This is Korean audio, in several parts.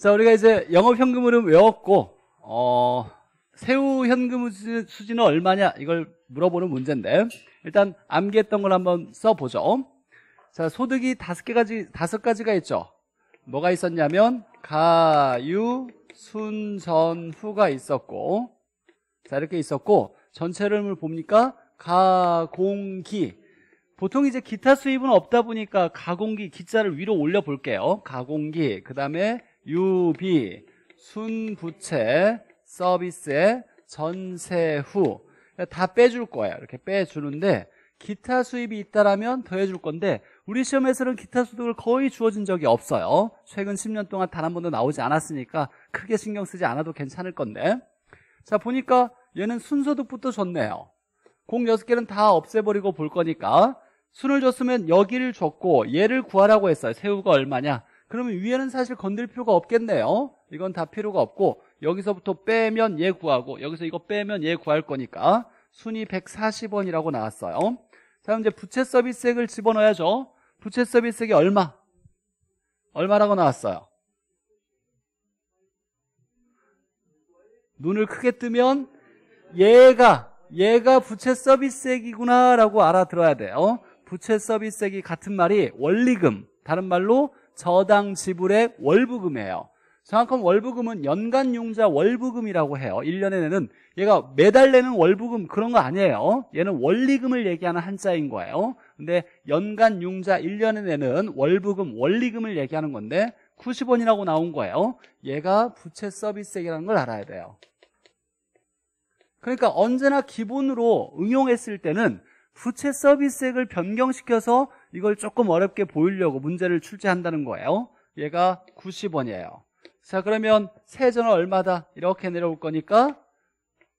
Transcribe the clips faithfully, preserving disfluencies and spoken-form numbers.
자, 우리가 이제 영업현금흐름 외웠고, 어, 세후 현금 수지는 얼마냐 이걸 물어보는 문제인데, 일단 암기했던 걸 한번 써보죠. 자, 소득이 다섯 개까지, 다섯 가지가 있죠. 뭐가 있었냐면 가유, 순, 전, 후가 있었고, 자, 이렇게 있었고, 전체를 보니까 가, 공, 기. 보통 이제 기타 수입은 없다 보니까 가공기, 기자를 위로 올려 볼게요. 가공기, 그 다음에 유비, 순부채, 서비스의 전세후 다 빼줄 거야. 이렇게 빼주는데, 기타 수입이 있다라면 더해줄 건데, 우리 시험에서는 기타 소득을 거의 주어진 적이 없어요. 최근 십 년 동안 단 한 번도 나오지 않았으니까 크게 신경 쓰지 않아도 괜찮을 건데, 자, 보니까 얘는 순소득부터 줬네요. 공 여섯 개는 다 없애버리고 볼 거니까 순을 줬으면 여기를 줬고 얘를 구하라고 했어요. 세후가 얼마냐. 그러면 위에는 사실 건들 필요가 없겠네요. 이건 다 필요가 없고, 여기서부터 빼면 얘 구하고, 여기서 이거 빼면 얘 구할 거니까 순이 백사십 원이라고 나왔어요. 자, 이제 부채 서비스액을 집어넣어야죠. 부채 서비스액이 얼마? 얼마라고 나왔어요? 눈을 크게 뜨면 얘가 얘가 부채 서비스액이구나 라고 알아들어야 돼요. 부채 서비스액이 같은 말이 원리금, 다른 말로 저당 지불액 월부금이에요. 정확한 월부금은 연간용자 월부금이라고 해요. 일 년에 내는, 얘가 매달 내는 월부금 그런 거 아니에요. 얘는 원리금을 얘기하는 한자인 거예요. 근데 연간용자 일 년에 내는 월부금, 원리금을 얘기하는 건데 구십 원이라고 나온 거예요. 얘가 부채 서비스액이라는 걸 알아야 돼요. 그러니까 언제나 기본으로 응용했을 때는 부채 서비스액을 변경시켜서 이걸 조금 어렵게 보이려고 문제를 출제한다는 거예요. 얘가 구십 원이에요. 자, 그러면 세전은 얼마다? 이렇게 내려올 거니까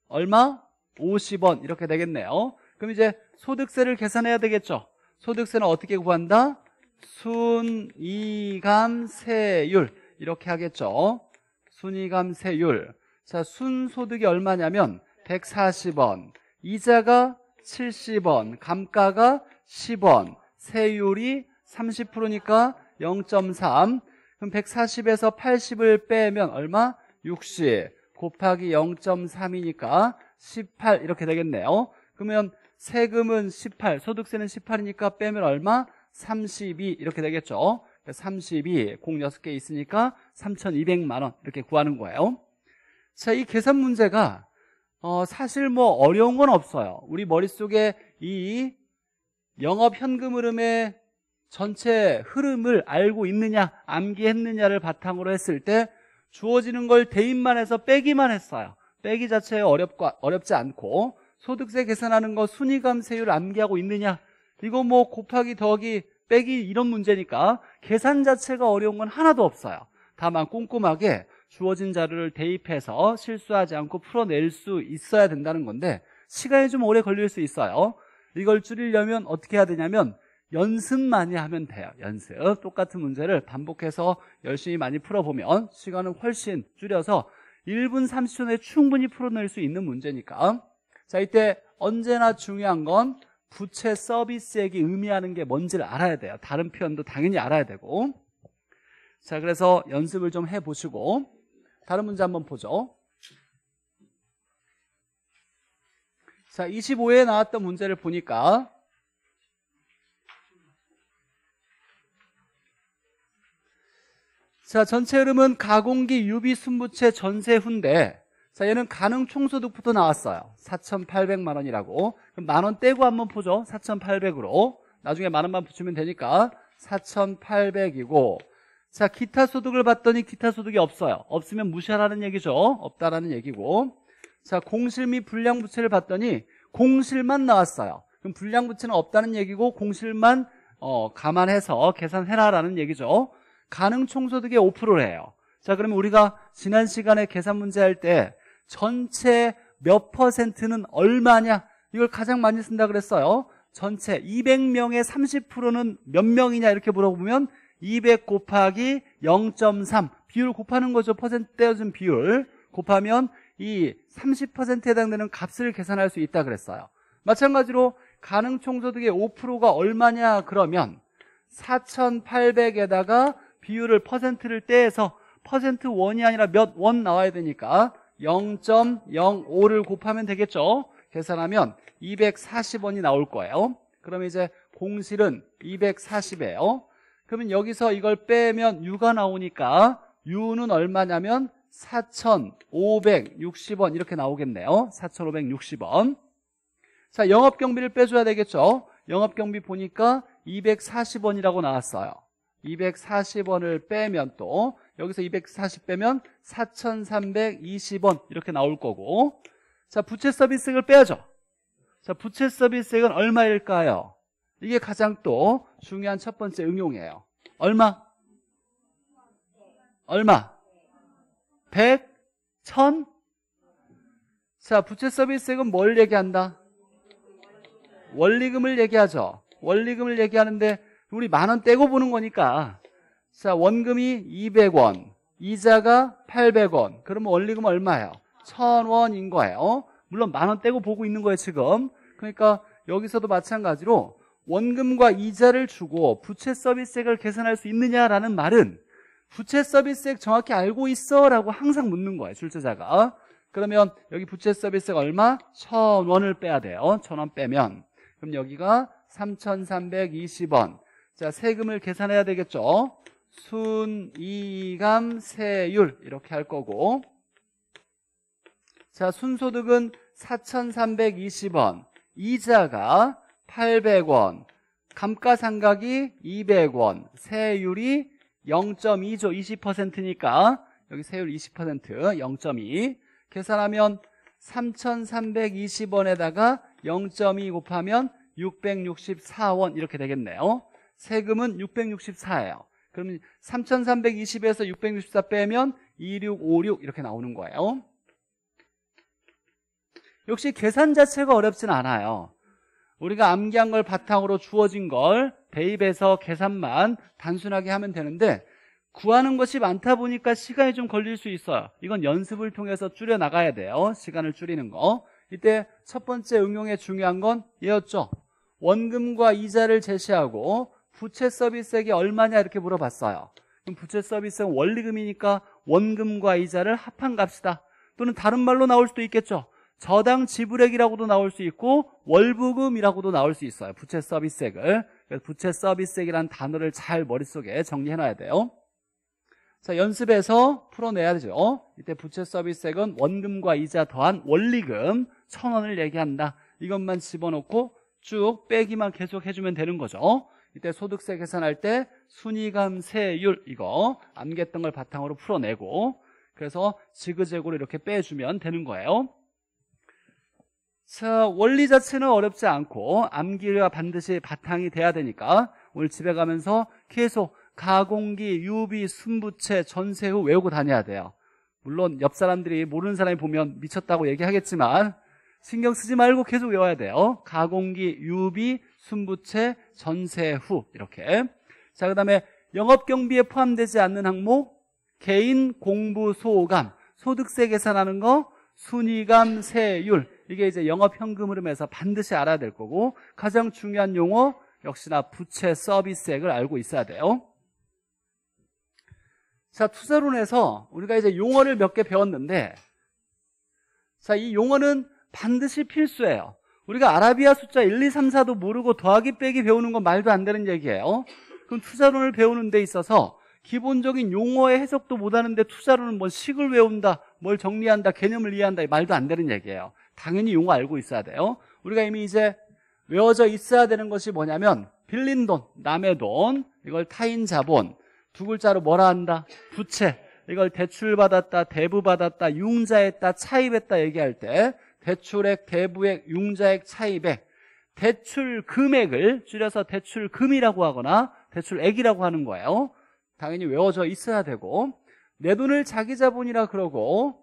얼마? 오십 원 이렇게 되겠네요. 그럼 이제 소득세를 계산해야 되겠죠. 소득세는 어떻게 구한다? 순이감세율 이렇게 하겠죠. 순이감세율. 자, 순소득이 얼마냐면 백사십 원, 이자가 칠십 원, 감가가 십 원, 세율이 삼십 퍼센트니까 영 점 삼. 그럼 백사십에서 팔십을 빼면 얼마? 육십 곱하기 영 점 삼이니까 십팔 이렇게 되겠네요. 그러면 세금은 십팔, 소득세는 십팔이니까 빼면 얼마? 삼십이 이렇게 되겠죠. 삼십이, 공 여섯 개 있으니까 삼천이백만 원 이렇게 구하는 거예요. 자, 이 계산 문제가 어, 사실 뭐 어려운 건 없어요. 우리 머릿속에 이 영업 현금 흐름의 전체 흐름을 알고 있느냐, 암기했느냐를 바탕으로 했을 때 주어지는 걸 대입만 해서 빼기만 했어요. 빼기 자체에 어렵고, 어렵지 않고, 소득세 계산하는 거 순이감세율 암기하고 있느냐, 이거 뭐 곱하기 더하기 빼기 이런 문제니까 계산 자체가 어려운 건 하나도 없어요. 다만 꼼꼼하게 주어진 자료를 대입해서 실수하지 않고 풀어낼 수 있어야 된다는 건데, 시간이 좀 오래 걸릴 수 있어요. 이걸 줄이려면 어떻게 해야 되냐면 연습 많이 하면 돼요. 연습, 똑같은 문제를 반복해서 열심히 많이 풀어보면 시간은 훨씬 줄여서 일 분 삼십 초 내에 충분히 풀어낼 수 있는 문제니까. 자, 이때 언제나 중요한 건 부채 서비스액이 의미하는 게 뭔지를 알아야 돼요. 다른 표현도 당연히 알아야 되고. 자, 그래서 연습을 좀 해보시고 다른 문제 한번 보죠. 자, 이십오 회에 나왔던 문제를 보니까 자, 전체 흐름은 가공기, 유비, 순부채, 전세후인데, 자, 얘는 가능 총소득부터 나왔어요. 사천팔백만 원이라고. 그럼 만원 떼고 한번 보죠. 사천팔백으로 나중에 만원만 붙이면 되니까 사천팔백이고, 자, 기타 소득을 봤더니 기타 소득이 없어요. 없으면 무시하라는 얘기죠. 없다라는 얘기고, 자, 공실 및 불량부채를 봤더니 공실만 나왔어요. 그럼 불량부채는 없다는 얘기고 공실만 어, 감안해서 계산해라라는 얘기죠. 가능 총소득의 오 퍼센트를 해요. 자, 그러면 우리가 지난 시간에 계산 문제 할 때 전체 몇 퍼센트는 얼마냐 이걸 가장 많이 쓴다 그랬어요. 전체 이백 명의 삼십 퍼센트는 몇 명이냐 이렇게 물어보면 이백 곱하기 영 점 삼 비율 곱하는 거죠. 퍼센트 떼어준 비율 곱하면 이 삼십 퍼센트에 해당되는 값을 계산할 수 있다 그랬어요. 마찬가지로 가능 총소득의 오 퍼센트가 얼마냐 그러면 사천팔백에다가 비율을 퍼센트를 떼서 퍼센트 원이 아니라 몇 원 나와야 되니까 영 점 영오를 곱하면 되겠죠. 계산하면 이백사십 원이 나올 거예요. 그럼 이제 공실은 이백사십이에요. 그러면 여기서 이걸 빼면 유가 나오니까 유는 얼마냐면 사천오백육십 원 이렇게 나오겠네요. 사천오백육십 원. 자, 영업경비를 빼줘야 되겠죠. 영업경비 보니까 이백사십 원이라고 나왔어요. 이백사십 원을 빼면 또 여기서 이백사십 빼면 사천삼백이십 원 이렇게 나올 거고, 자, 부채 서비스액을 빼야죠. 자, 부채 서비스액은 얼마일까요? 이게 가장 또 중요한 첫 번째 응용이에요. 얼마? 얼마? 백? 천? 자, 부채 서비스액은 뭘 얘기한다? 원리금을 얘기하죠. 원리금을 얘기하는데 우리 만 원 떼고 보는 거니까, 자, 원금이 이백 원, 이자가 팔백 원, 그러면 원리금 얼마예요? 천 원인 거예요. 물론 만 원 떼고 보고 있는 거예요 지금. 그러니까 여기서도 마찬가지로 원금과 이자를 주고 부채 서비스액을 계산할 수 있느냐라는 말은 부채 서비스액 정확히 알고 있어? 라고 항상 묻는 거예요 출제자가. 그러면 여기 부채 서비스액 얼마? 천 원을 빼야 돼요. 천 원 빼면 그럼 여기가 삼천삼백이십 원. 자, 세금을 계산해야 되겠죠. 순이익감 세율 이렇게 할 거고, 자, 순소득은 사천삼백이십 원, 이자가 팔백 원, 감가상각이 이백 원, 세율이 영 점 이죠. 이십 퍼센트니까 여기 세율 이십 퍼센트 영 점 이 계산하면 삼천삼백이십 원에다가 영 점 이 곱하면 육백육십사 원 이렇게 되겠네요. 세금은 육백육십사예요. 그럼 삼천삼백이십에서 육백육십사 빼면 이천육백오십육 이렇게 나오는 거예요. 역시 계산 자체가 어렵진 않아요. 우리가 암기한 걸 바탕으로 주어진 걸 대입해서 계산만 단순하게 하면 되는데 구하는 것이 많다 보니까 시간이 좀 걸릴 수 있어요. 이건 연습을 통해서 줄여나가야 돼요. 시간을 줄이는 거. 이때 첫 번째 응용에 중요한 건 얘였죠. 원금과 이자를 제시하고 부채 서비스액이 얼마냐 이렇게 물어봤어요. 그럼 부채 서비스액은 원리금이니까 원금과 이자를 합한 값이다. 또는 다른 말로 나올 수도 있겠죠. 저당 지불액이라고도 나올 수 있고 월부금이라고도 나올 수 있어요. 부채 서비스액을. 그래서 부채 서비스액이라는 단어를 잘 머릿속에 정리해놔야 돼요. 자, 연습해서 풀어내야 되죠. 이때 부채 서비스액은 원금과 이자 더한 원리금 천 원을 얘기한다. 이것만 집어넣고 쭉 빼기만 계속 해주면 되는 거죠. 이때 소득세 계산할 때 순이감세율 이거 암기했던 걸 바탕으로 풀어내고, 그래서 지그재그로 이렇게 빼주면 되는 거예요. 자, 원리 자체는 어렵지 않고 암기가 반드시 바탕이 돼야 되니까 오늘 집에 가면서 계속 가공기, 유비, 순부채, 전세후 외우고 다녀야 돼요. 물론 옆 사람들이 모르는 사람이 보면 미쳤다고 얘기하겠지만 신경 쓰지 말고 계속 외워야 돼요. 가공기, 유비, 순부채, 전세후 이렇게. 자, 그 다음에 영업경비에 포함되지 않는 항목 개인 공부 소감, 소득세 계산하는 거, 순이감 세율 이게 이제 영업현금 흐름에서 반드시 알아야 될 거고, 가장 중요한 용어 역시나 부채 서비스액을 알고 있어야 돼요. 자, 투자론에서 우리가 이제 용어를 몇 개 배웠는데, 자, 이 용어는 반드시 필수예요. 우리가 아라비아 숫자 일, 이, 삼, 사도 모르고 더하기 빼기 배우는 건 말도 안 되는 얘기예요. 그럼 투자론을 배우는 데 있어서 기본적인 용어의 해석도 못하는데 투자론은 뭐 식을 외운다, 뭘 정리한다, 개념을 이해한다, 말도 안 되는 얘기예요. 당연히 용어 알고 있어야 돼요. 우리가 이미 이제 외워져 있어야 되는 것이 뭐냐면 빌린 돈, 남의 돈, 이걸 타인 자본, 두 글자로 뭐라 한다? 부채. 이걸 대출받았다, 대부받았다, 융자했다, 차입했다 얘기할 때 대출액, 대부액, 융자액, 차입액, 대출 금액을 줄여서 대출금이라고 하거나 대출액이라고 하는 거예요. 당연히 외워져 있어야 되고, 내 돈을 자기 자본이라 그러고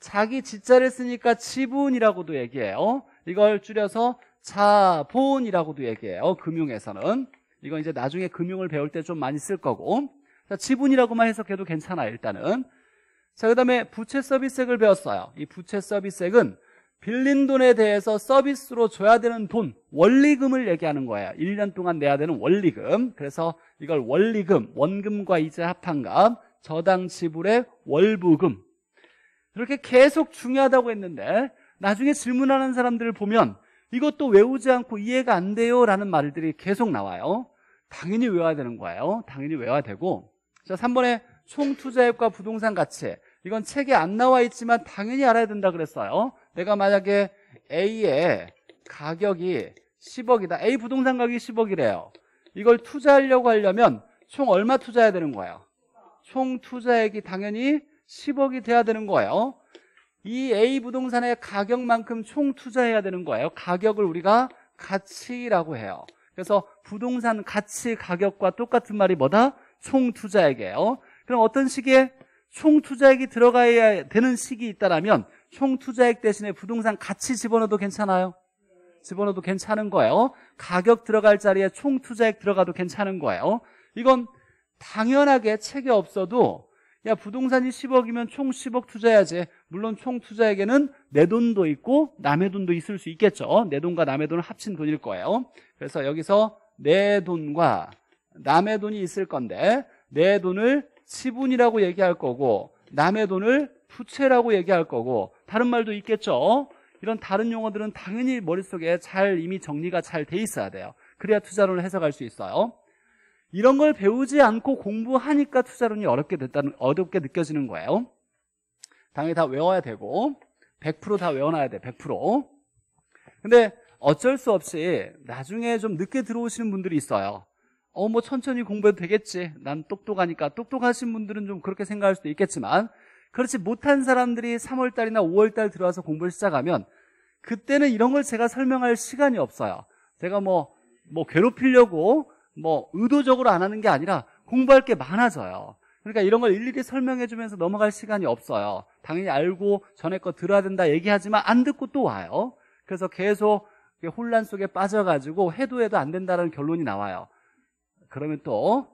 자기 지자를 쓰니까 지분이라고도 얘기해요. 이걸 줄여서 자본이라고도 얘기해요. 금융에서는. 이건 이제 나중에 금융을 배울 때 좀 많이 쓸 거고, 자, 지분이라고만 해석해도 괜찮아 일단은. 자, 그 다음에 부채 서비스액을 배웠어요. 이 부채 서비스액은 빌린 돈에 대해서 서비스로 줘야 되는 돈, 원리금을 얘기하는 거예요. 일 년 동안 내야 되는 원리금. 그래서 이걸 원리금, 원금과 이자 합한 값, 저당 지불의 월부금. 이렇게 계속 중요하다고 했는데 나중에 질문하는 사람들을 보면 이것도 외우지 않고 이해가 안 돼요 라는 말들이 계속 나와요. 당연히 외워야 되는 거예요. 당연히 외워야 되고. 자, 삼 번에 총투자액과 부동산 가치. 이건 책에 안 나와 있지만 당연히 알아야 된다 그랬어요. 내가 만약에 A의 가격이 십억이다. A 부동산 가격이 십억이래요. 이걸 투자하려고 하려면 총 얼마 투자해야 되는 거예요? 총 투자액이 당연히 십억이 돼야 되는 거예요. 이 A 부동산의 가격만큼 총 투자해야 되는 거예요. 가격을 우리가 가치라고 해요. 그래서 부동산 가치 가격과 똑같은 말이 뭐다? 총 투자액이에요. 그럼 어떤 시기에 총 투자액이 들어가야 되는 시기 있다라면 총 투자액 대신에 부동산 가치 집어넣어도 괜찮아요? 집어넣어도 괜찮은 거예요. 가격 들어갈 자리에 총 투자액 들어가도 괜찮은 거예요. 이건 당연하게 책에 없어도 야, 부동산이 십억이면 총 십억 투자해야지. 물론 총 투자액에는 내 돈도 있고 남의 돈도 있을 수 있겠죠. 내 돈과 남의 돈을 합친 돈일 거예요. 그래서 여기서 내 돈과 남의 돈이 있을 건데 내 돈을 지분이라고 얘기할 거고 남의 돈을 부채라고 얘기할 거고 다른 말도 있겠죠. 이런 다른 용어들은 당연히 머릿속에 잘 이미 정리가 잘 돼 있어야 돼요. 그래야 투자론을 해석할 수 있어요. 이런 걸 배우지 않고 공부하니까 투자론이 어렵게 됐다는, 어렵게 느껴지는 거예요. 당연히 다 외워야 되고 백 퍼센트 다 외워놔야 돼. 백 퍼센트. 근데 어쩔 수 없이 나중에 좀 늦게 들어오시는 분들이 있어요. 어, 뭐 천천히 공부해도 되겠지. 난 똑똑하니까. 똑똑하신 분들은 좀 그렇게 생각할 수도 있겠지만 그렇지 못한 사람들이 삼월달이나 오월달 들어와서 공부를 시작하면 그때는 이런 걸 제가 설명할 시간이 없어요. 제가 뭐, 뭐 괴롭히려고 뭐 의도적으로 안 하는 게 아니라 공부할 게 많아져요. 그러니까 이런 걸 일일이 설명해 주면서 넘어갈 시간이 없어요. 당연히 알고 전에 거 들어야 된다 얘기하지만 안 듣고 또 와요. 그래서 계속 혼란 속에 빠져가지고 해도 해도 안 된다는 결론이 나와요. 그러면 또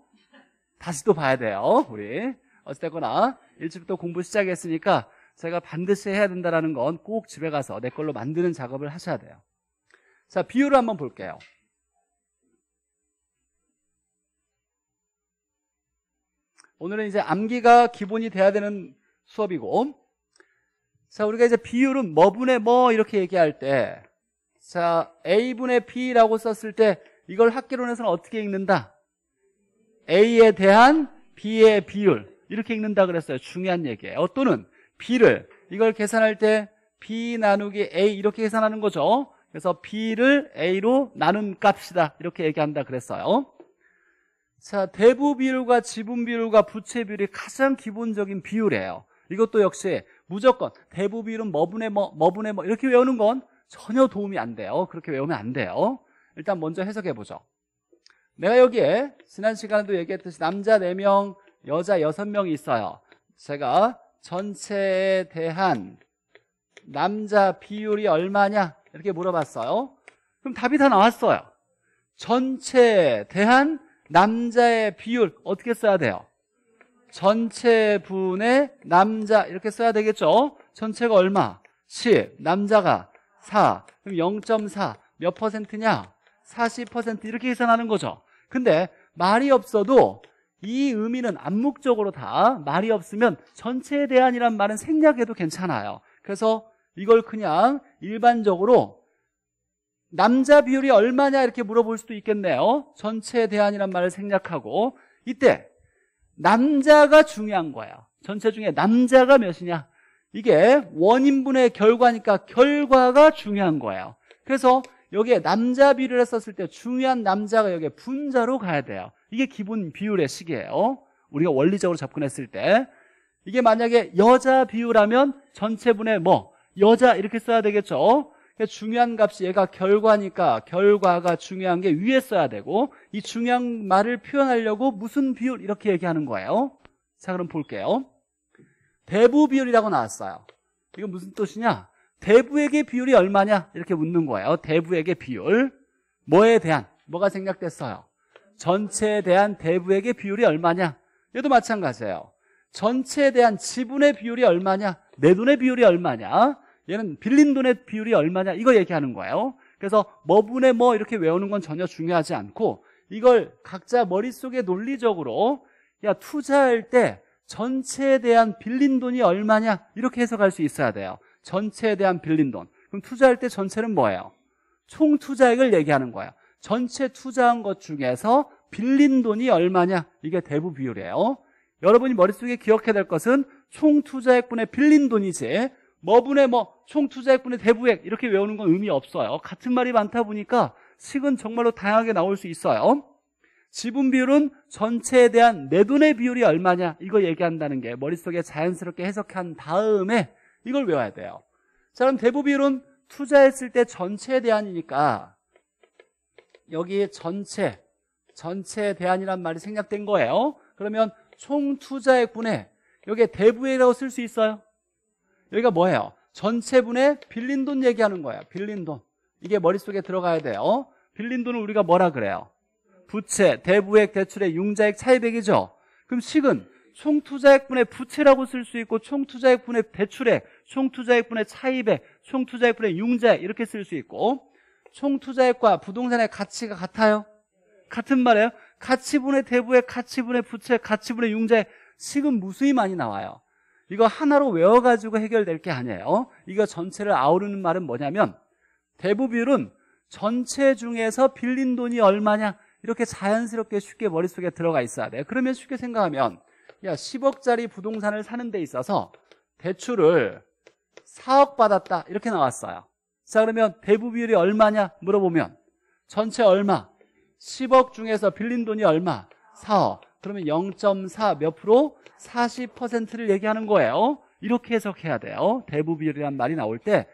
다시 또 봐야 돼요. 우리 어찌됐거나 일찍부터 공부 시작했으니까 제가 반드시 해야 된다는 건 꼭 집에 가서 내 걸로 만드는 작업을 하셔야 돼요. 자, 비율을 한번 볼게요. 오늘은 이제 암기가 기본이 돼야 되는 수업이고, 자, 우리가 이제 비율은 뭐분의 뭐 이렇게 얘기할 때, 자, A분의 B라고 썼을 때 이걸 학계론에서는 어떻게 읽는다? A에 대한 B의 비율 이렇게 읽는다 그랬어요. 중요한 얘기예요. 또는 B를 이걸 계산할 때 B 나누기 A 이렇게 계산하는 거죠. 그래서 B를 A로 나눈 값이다 이렇게 얘기한다 그랬어요. 자, 대부 비율과 지분 비율과 부채 비율이 가장 기본적인 비율이에요. 이것도 역시 무조건 대부 비율은 뭐분의 뭐, 뭐분의 뭐 이렇게 외우는 건 전혀 도움이 안 돼요. 그렇게 외우면 안 돼요. 일단 먼저 해석해보죠. 내가 여기에 지난 시간에도 얘기했듯이 남자 네 명, 여자 여섯 명이 있어요. 제가 전체에 대한 남자 비율이 얼마냐 이렇게 물어봤어요. 그럼 답이 다 나왔어요. 전체에 대한 남자의 비율 어떻게 써야 돼요? 전체 분의 남자 이렇게 써야 되겠죠. 전체가 얼마? 십, 남자가 사, 그럼 영 점 사 몇 퍼센트냐? 사십 퍼센트 이렇게 계산하는 거죠. 근데 말이 없어도 이 의미는 암묵적으로 다 말이 없으면 전체에 대한이란 말은 생략해도 괜찮아요. 그래서 이걸 그냥 일반적으로 남자 비율이 얼마냐 이렇게 물어볼 수도 있겠네요. 전체에 대한이란 말을 생략하고 이때 남자가 중요한 거예요. 전체 중에 남자가 몇이냐 이게 원인분의 결과니까 결과가 중요한 거예요. 그래서 여기에 남자 비율을 썼을 때 중요한 남자가 여기에 분자로 가야 돼요. 이게 기본 비율의 식이에요. 우리가 원리적으로 접근했을 때 이게 만약에 여자 비율하면 전체분의 뭐 여자 이렇게 써야 되겠죠. 중요한 값이 얘가 결과니까 결과가 중요한 게 위에 써야 되고 이 중요한 말을 표현하려고 무슨 비율 이렇게 얘기하는 거예요. 자, 그럼 볼게요. 대부 비율이라고 나왔어요. 이건 무슨 뜻이냐? 대부에게 비율이 얼마냐 이렇게 묻는 거예요. 대부에게 비율 뭐에 대한 뭐가 생략됐어요? 전체에 대한 대부에게 비율이 얼마냐 얘도 마찬가지예요. 전체에 대한 지분의 비율이 얼마냐 내 돈의 비율이 얼마냐 얘는 빌린 돈의 비율이 얼마냐 이거 얘기하는 거예요. 그래서 뭐분의 뭐 이렇게 외우는 건 전혀 중요하지 않고 이걸 각자 머릿속에 논리적으로 야, 투자할 때 전체에 대한 빌린 돈이 얼마냐 이렇게 해석할 수 있어야 돼요. 전체에 대한 빌린 돈. 그럼 투자할 때 전체는 뭐예요? 총 투자액을 얘기하는 거예요. 전체 투자한 것 중에서 빌린 돈이 얼마냐, 이게 대부 비율이에요. 여러분이 머릿속에 기억해야 될 것은 총 투자액분의 빌린 돈이지 뭐분의 뭐 총 투자액분의 대부액 이렇게 외우는 건 의미 없어요. 같은 말이 많다 보니까 식은 정말로 다양하게 나올 수 있어요. 지분 비율은 전체에 대한 내 돈의 비율이 얼마냐 이거 얘기한다는 게 머릿속에 자연스럽게 해석한 다음에 이걸 외워야 돼요. 자, 그럼 대부 비율은 투자했을 때 전체에 대한이니까 여기 전체, 전체에 대한이란 말이 생략된 거예요. 그러면 총 투자액분의 여기에 대부액이라고 쓸 수 있어요. 여기가 뭐예요? 전체분의 빌린 돈 얘기하는 거예요. 빌린 돈. 이게 머릿속에 들어가야 돼요. 빌린 돈을 우리가 뭐라 그래요? 부채, 대부액, 대출액, 융자액, 차입액이죠. 그럼 식은 총 투자액분의 부채라고 쓸 수 있고 총 투자액분의 대출액, 총 투자액분의 차입액, 총 투자액분의 융자액 이렇게 쓸 수 있고, 총 투자액과 부동산의 가치가 같아요? 같은 말이에요. 가치분의 대부액, 가치분의 부채, 가치분의 융자액. 식은 무수히 많이 나와요. 이거 하나로 외워가지고 해결될 게 아니에요. 이거 전체를 아우르는 말은 뭐냐면 대부 비율은 전체 중에서 빌린 돈이 얼마냐 이렇게 자연스럽게 쉽게 머릿속에 들어가 있어야 돼요. 그러면 쉽게 생각하면, 야, 십억짜리 부동산을 사는 데 있어서 대출을 사억 받았다 이렇게 나왔어요. 자, 그러면 대부 비율이 얼마냐 물어보면 전체 얼마? 십억 중에서 빌린 돈이 얼마? 사억. 그러면 영 점 사 몇 프로? 사십 퍼센트를 얘기하는 거예요. 이렇게 해석해야 돼요. 대부 비율이란 말이 나올 때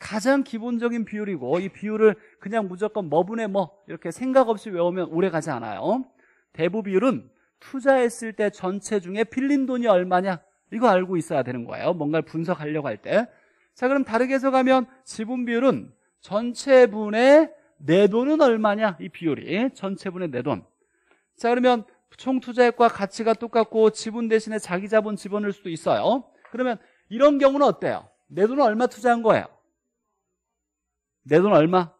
가장 기본적인 비율이고, 이 비율을 그냥 무조건 뭐분의 뭐 이렇게 생각 없이 외우면 오래 가지 않아요. 대부 비율은 투자했을 때 전체 중에 빌린 돈이 얼마냐 이거 알고 있어야 되는 거예요. 뭔가를 분석하려고 할 때. 자, 그럼 다르게 해석하면 지분 비율은 전체분의 내 돈은 얼마냐, 이 비율이 전체분의 내 돈. 자, 그러면 총 투자액과 가치가 똑같고 지분 대신에 자기 자본 집어넣을 수도 있어요. 그러면 이런 경우는 어때요? 내 돈은 얼마 투자한 거예요? 내 돈 얼마?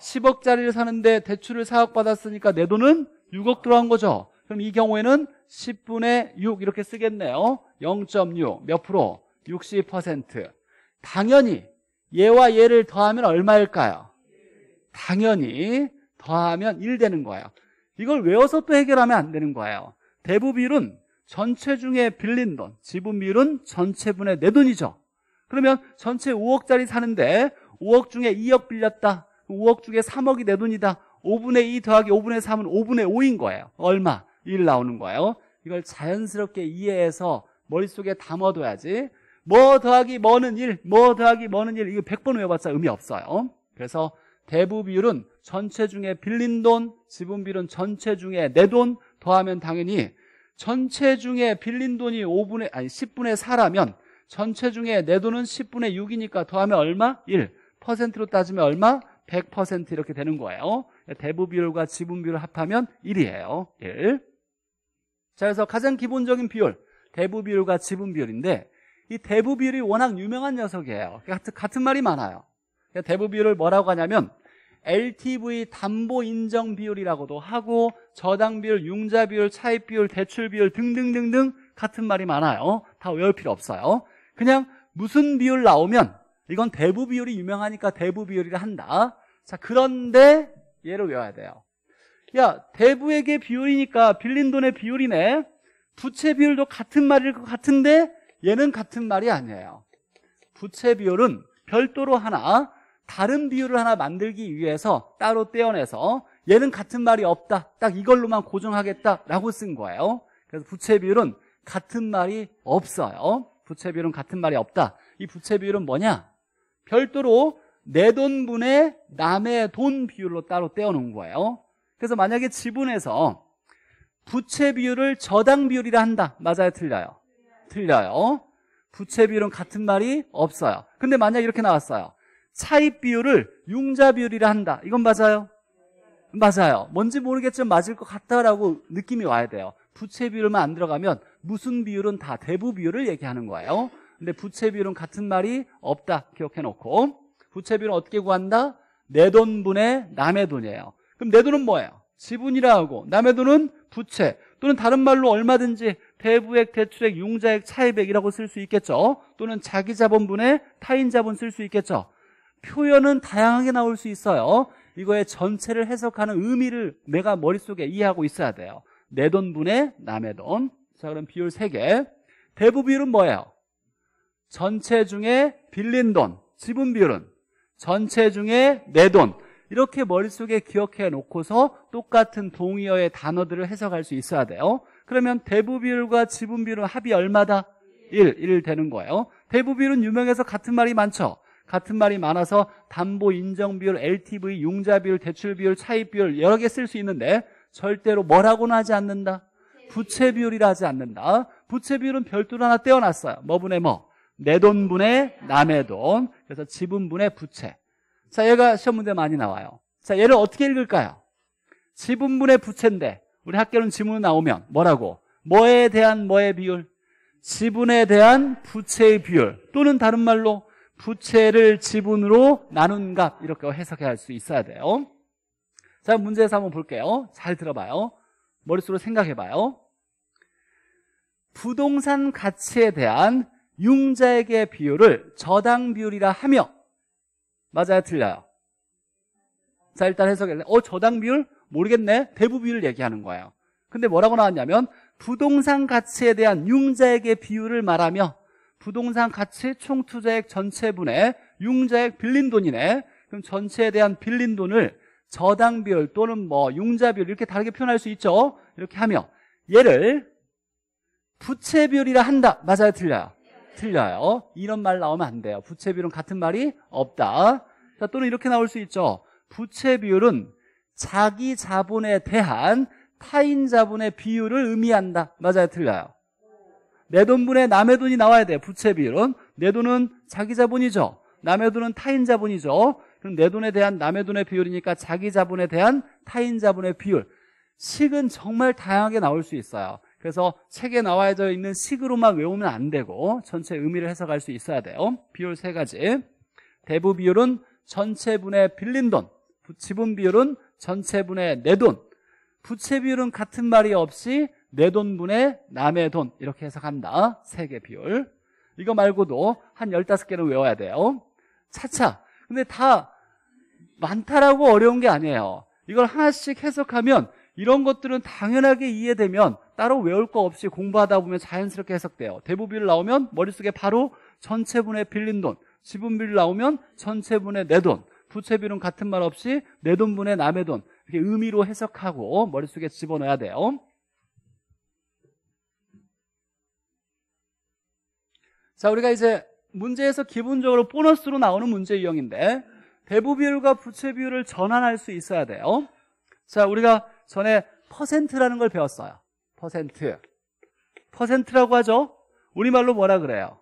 십억짜리를 사는데 대출을 사억 받았으니까 내 돈은 육억 들어간 거죠. 그럼 이 경우에는 십분의 육 이렇게 쓰겠네요. 영 점 육 몇 프로? 육십 퍼센트. 당연히 얘와 얘를 더하면 얼마일까요? 당연히 더하면 일 되는 거예요. 이걸 외워서 또 해결하면 안 되는 거예요. 대부 비율은 전체 중에 빌린 돈, 지분 비율은 전체분의 내 돈이죠. 그러면 전체 오억짜리 사는데 오억 중에 이억 빌렸다. 오억 중에 삼억이 내 돈이다. 오분의 이 더하기 오분의 삼은 오분의 오인 거예요. 얼마? 일 나오는 거예요. 이걸 자연스럽게 이해해서 머릿속에 담아둬야지. 뭐 더하기 뭐는 일, 뭐 더하기 뭐는 일, 이거 백 번 외워봤자 의미 없어요. 그래서 대부 비율은 전체 중에 빌린 돈, 지분 비율은 전체 중에 내 돈, 더하면 당연히 전체 중에 빌린 돈이 오분의, 아니 십분의 사라면 전체 중에 내 돈은 십분의 육이니까 더하면 얼마? 일. 퍼센트로 따지면 얼마? 백 퍼센트 이렇게 되는 거예요. 대부 비율과 지분 비율을 합하면 일이에요. 일. 자, 그래서 가장 기본적인 비율, 대부 비율과 지분 비율인데, 이 대부 비율이 워낙 유명한 녀석이에요. 같은, 같은 말이 많아요. 대부 비율을 뭐라고 하냐면 엘티브이 담보 인정 비율이라고도 하고, 저당 비율, 융자 비율, 차입 비율, 대출 비율 등등등등 같은 말이 많아요. 다 외울 필요 없어요. 그냥 무슨 비율 나오면 이건 대부 비율이 유명하니까 대부 비율이라 한다. 자, 그런데 얘를 외워야 돼요. 야, 대부액의 비율이니까 빌린 돈의 비율이네. 부채 비율도 같은 말일 것 같은데 얘는 같은 말이 아니에요. 부채 비율은 별도로 하나, 다른 비율을 하나 만들기 위해서 따로 떼어내서 얘는 같은 말이 없다, 딱 이걸로만 고정하겠다라고 쓴 거예요. 그래서 부채 비율은 같은 말이 없어요. 부채 비율은 같은 말이 없다. 이 부채 비율은 뭐냐? 별도로 내 돈분의 남의 돈 비율로 따로 떼어놓은 거예요. 그래서 만약에 지분에서 부채 비율을 저당 비율이라 한다. 맞아요? 틀려요? 틀려요. 부채 비율은 같은 말이 없어요. 근데 만약에 이렇게 나왔어요. 차입 비율을 융자 비율이라 한다. 이건 맞아요? 맞아요. 뭔지 모르겠지만 맞을 것 같다라고 느낌이 와야 돼요. 부채 비율만 안 들어가면 무슨 비율은 다 대부 비율을 얘기하는 거예요. 근데 부채 비율은 같은 말이 없다. 기억해놓고. 부채 비율은 어떻게 구한다? 내 돈분의 남의 돈이에요. 그럼 내 돈은 뭐예요? 지분이라 하고, 남의 돈은 부채. 또는 다른 말로 얼마든지 대부액, 대출액, 융자액, 차입액이라고 쓸 수 있겠죠. 또는 자기 자본분의 타인 자본 쓸 수 있겠죠. 표현은 다양하게 나올 수 있어요. 이거의 전체를 해석하는 의미를 내가 머릿속에 이해하고 있어야 돼요. 내 돈분의 남의 돈. 자, 그럼 비율 세 개. 대부 비율은 뭐예요? 전체 중에 빌린 돈. 지분 비율은 전체 중에 내 돈. 이렇게 머릿속에 기억해 놓고서 똑같은 동의어의 단어들을 해석할 수 있어야 돼요. 그러면 대부 비율과 지분 비율은 합이 얼마다? 일, 일 되는 거예요. 대부 비율은 유명해서 같은 말이 많죠. 같은 말이 많아서 담보 인정 비율, 엘티브이, 융자 비율, 대출 비율, 차입 비율 여러 개 쓸 수 있는데 절대로 뭐라고는 하지 않는다. 부채 비율이라 하지 않는다. 부채 비율은 별도로 하나 떼어놨어요. 뭐분의 뭐? 내 돈분의 남의 돈. 그래서 지분분의 부채. 자, 얘가 시험 문제 많이 나와요. 자, 얘를 어떻게 읽을까요? 지분분의 부채인데 우리 학교는 지문 나오면 뭐라고? 뭐에 대한 뭐의 비율? 지분에 대한 부채의 비율. 또는 다른 말로 부채를 지분으로 나눈 값. 이렇게 해석해야 할 수 있어야 돼요. 자, 문제에서 한번 볼게요. 잘 들어봐요. 머릿속으로 생각해봐요. 부동산 가치에 대한 융자액의 비율을 저당 비율이라 하며, 맞아요? 틀려요? 자, 일단 해석했는데 어 저당 비율? 모르겠네. 대부 비율을 얘기하는 거예요. 근데 뭐라고 나왔냐면 부동산 가치에 대한 융자액의 비율을 말하며 부동산 가치 총 투자액 전체분의 융자액 빌린 돈이네. 그럼 전체에 대한 빌린 돈을 저당 비율 또는 뭐 융자 비율 이렇게 다르게 표현할 수 있죠. 이렇게 하며 얘를 부채 비율이라 한다. 맞아요? 틀려요? 틀려요. 이런 말 나오면 안 돼요. 부채 비율은 같은 말이 없다. 자, 또는 이렇게 나올 수 있죠. 부채 비율은 자기 자본에 대한 타인 자본의 비율을 의미한다. 맞아요? 틀려요? 내 돈분의 남의 돈이 나와야 돼요. 부채 비율은 내 돈은 자기 자본이죠. 남의 돈은 타인 자본이죠. 그럼 내 돈에 대한 남의 돈의 비율이니까 자기 자본에 대한 타인 자본의 비율. 식은 정말 다양하게 나올 수 있어요. 그래서 책에 나와 있는 식으로만 외우면 안 되고 전체 의미를 해석할 수 있어야 돼요. 비율 세 가지. 대부 비율은 전체분의 빌린 돈, 지분 비율은 전체분의 내 돈, 부채 비율은 같은 말이 없이 내 돈분의 남의 돈 이렇게 해석한다. 세 개 비율. 이거 말고도 한 열다섯 개는 외워야 돼요. 차차. 근데 다 많다라고 어려운 게 아니에요. 이걸 하나씩 해석하면 이런 것들은 당연하게 이해되면 따로 외울 거 없이 공부하다 보면 자연스럽게 해석돼요. 대부 비율 나오면 머릿속에 바로 전체분의 빌린 돈, 지분 비율 나오면 전체분의 내 돈, 부채 비율은 같은 말 없이 내 돈분의 남의 돈 이렇게 의미로 해석하고 머릿속에 집어넣어야 돼요. 자, 우리가 이제 문제에서 기본적으로 보너스로 나오는 문제 유형인데 대부 비율과 부채 비율을 전환할 수 있어야 돼요. 자, 우리가 전에 퍼센트라는 걸 배웠어요. 퍼센트. 퍼센트라고 하죠. 우리말로 뭐라 그래요?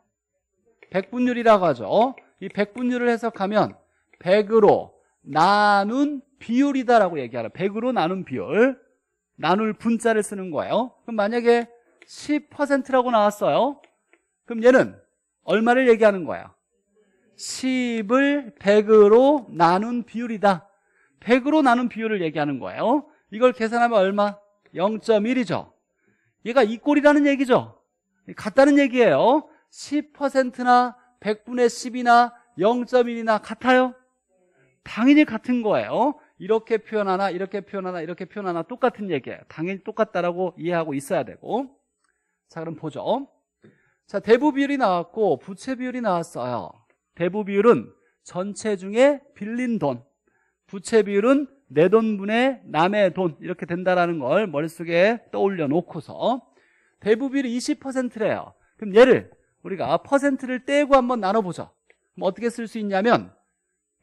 백분율이라고 하죠. 이 백분율을 해석하면 백으로 나눈 비율이다라고 얘기하는 백으로 나눈 비율. 나눌 분자를 쓰는 거예요. 그럼 만약에 십 퍼센트라고 나왔어요. 그럼 얘는 얼마를 얘기하는 거야? 십을 백으로 나눈 비율이다. 백으로 나눈 비율을 얘기하는 거예요. 이걸 계산하면 얼마? 영 점 일이죠. 얘가 이 꼴이라는 얘기죠. 같다는 얘기예요. 십 퍼센트나 백분의 십이나 영 점 일이나 같아요? 당연히 같은 거예요. 이렇게 표현하나 이렇게 표현하나 이렇게 표현하나 똑같은 얘기예요. 당연히 똑같다라고 이해하고 있어야 되고. 자, 그럼 보죠. 자, 대부 비율이 나왔고 부채 비율이 나왔어요. 대부 비율은 전체 중에 빌린 돈, 부채 비율은 내 돈분의 남의 돈 이렇게 된다라는 걸 머릿속에 떠올려 놓고서 대부 비율이 이십 퍼센트래요. 그럼 얘를 우리가 퍼센트를 떼고 한번 나눠보죠. 그럼 어떻게 쓸 수 있냐면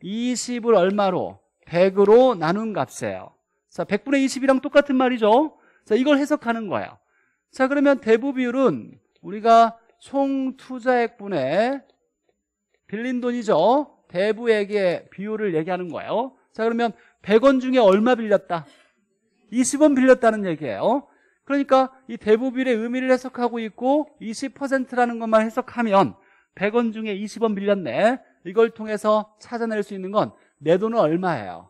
이십을 얼마로? 백으로 나눈 값이에요. 자, 백분의 이십이랑 똑같은 말이죠. 자, 이걸 해석하는 거예요. 자, 그러면 대부 비율은 우리가 총 투자액분의 빌린 돈이죠. 대부액의 비율을 얘기하는 거예요. 자, 그러면 백 원 중에 얼마 빌렸다? 이십 원 빌렸다는 얘기예요. 그러니까 이 대부 비율의 의미를 해석하고 있고 이십 퍼센트라는 것만 해석하면 백 원 중에 이십 원 빌렸네. 이걸 통해서 찾아낼 수 있는 건 내 돈은 얼마예요?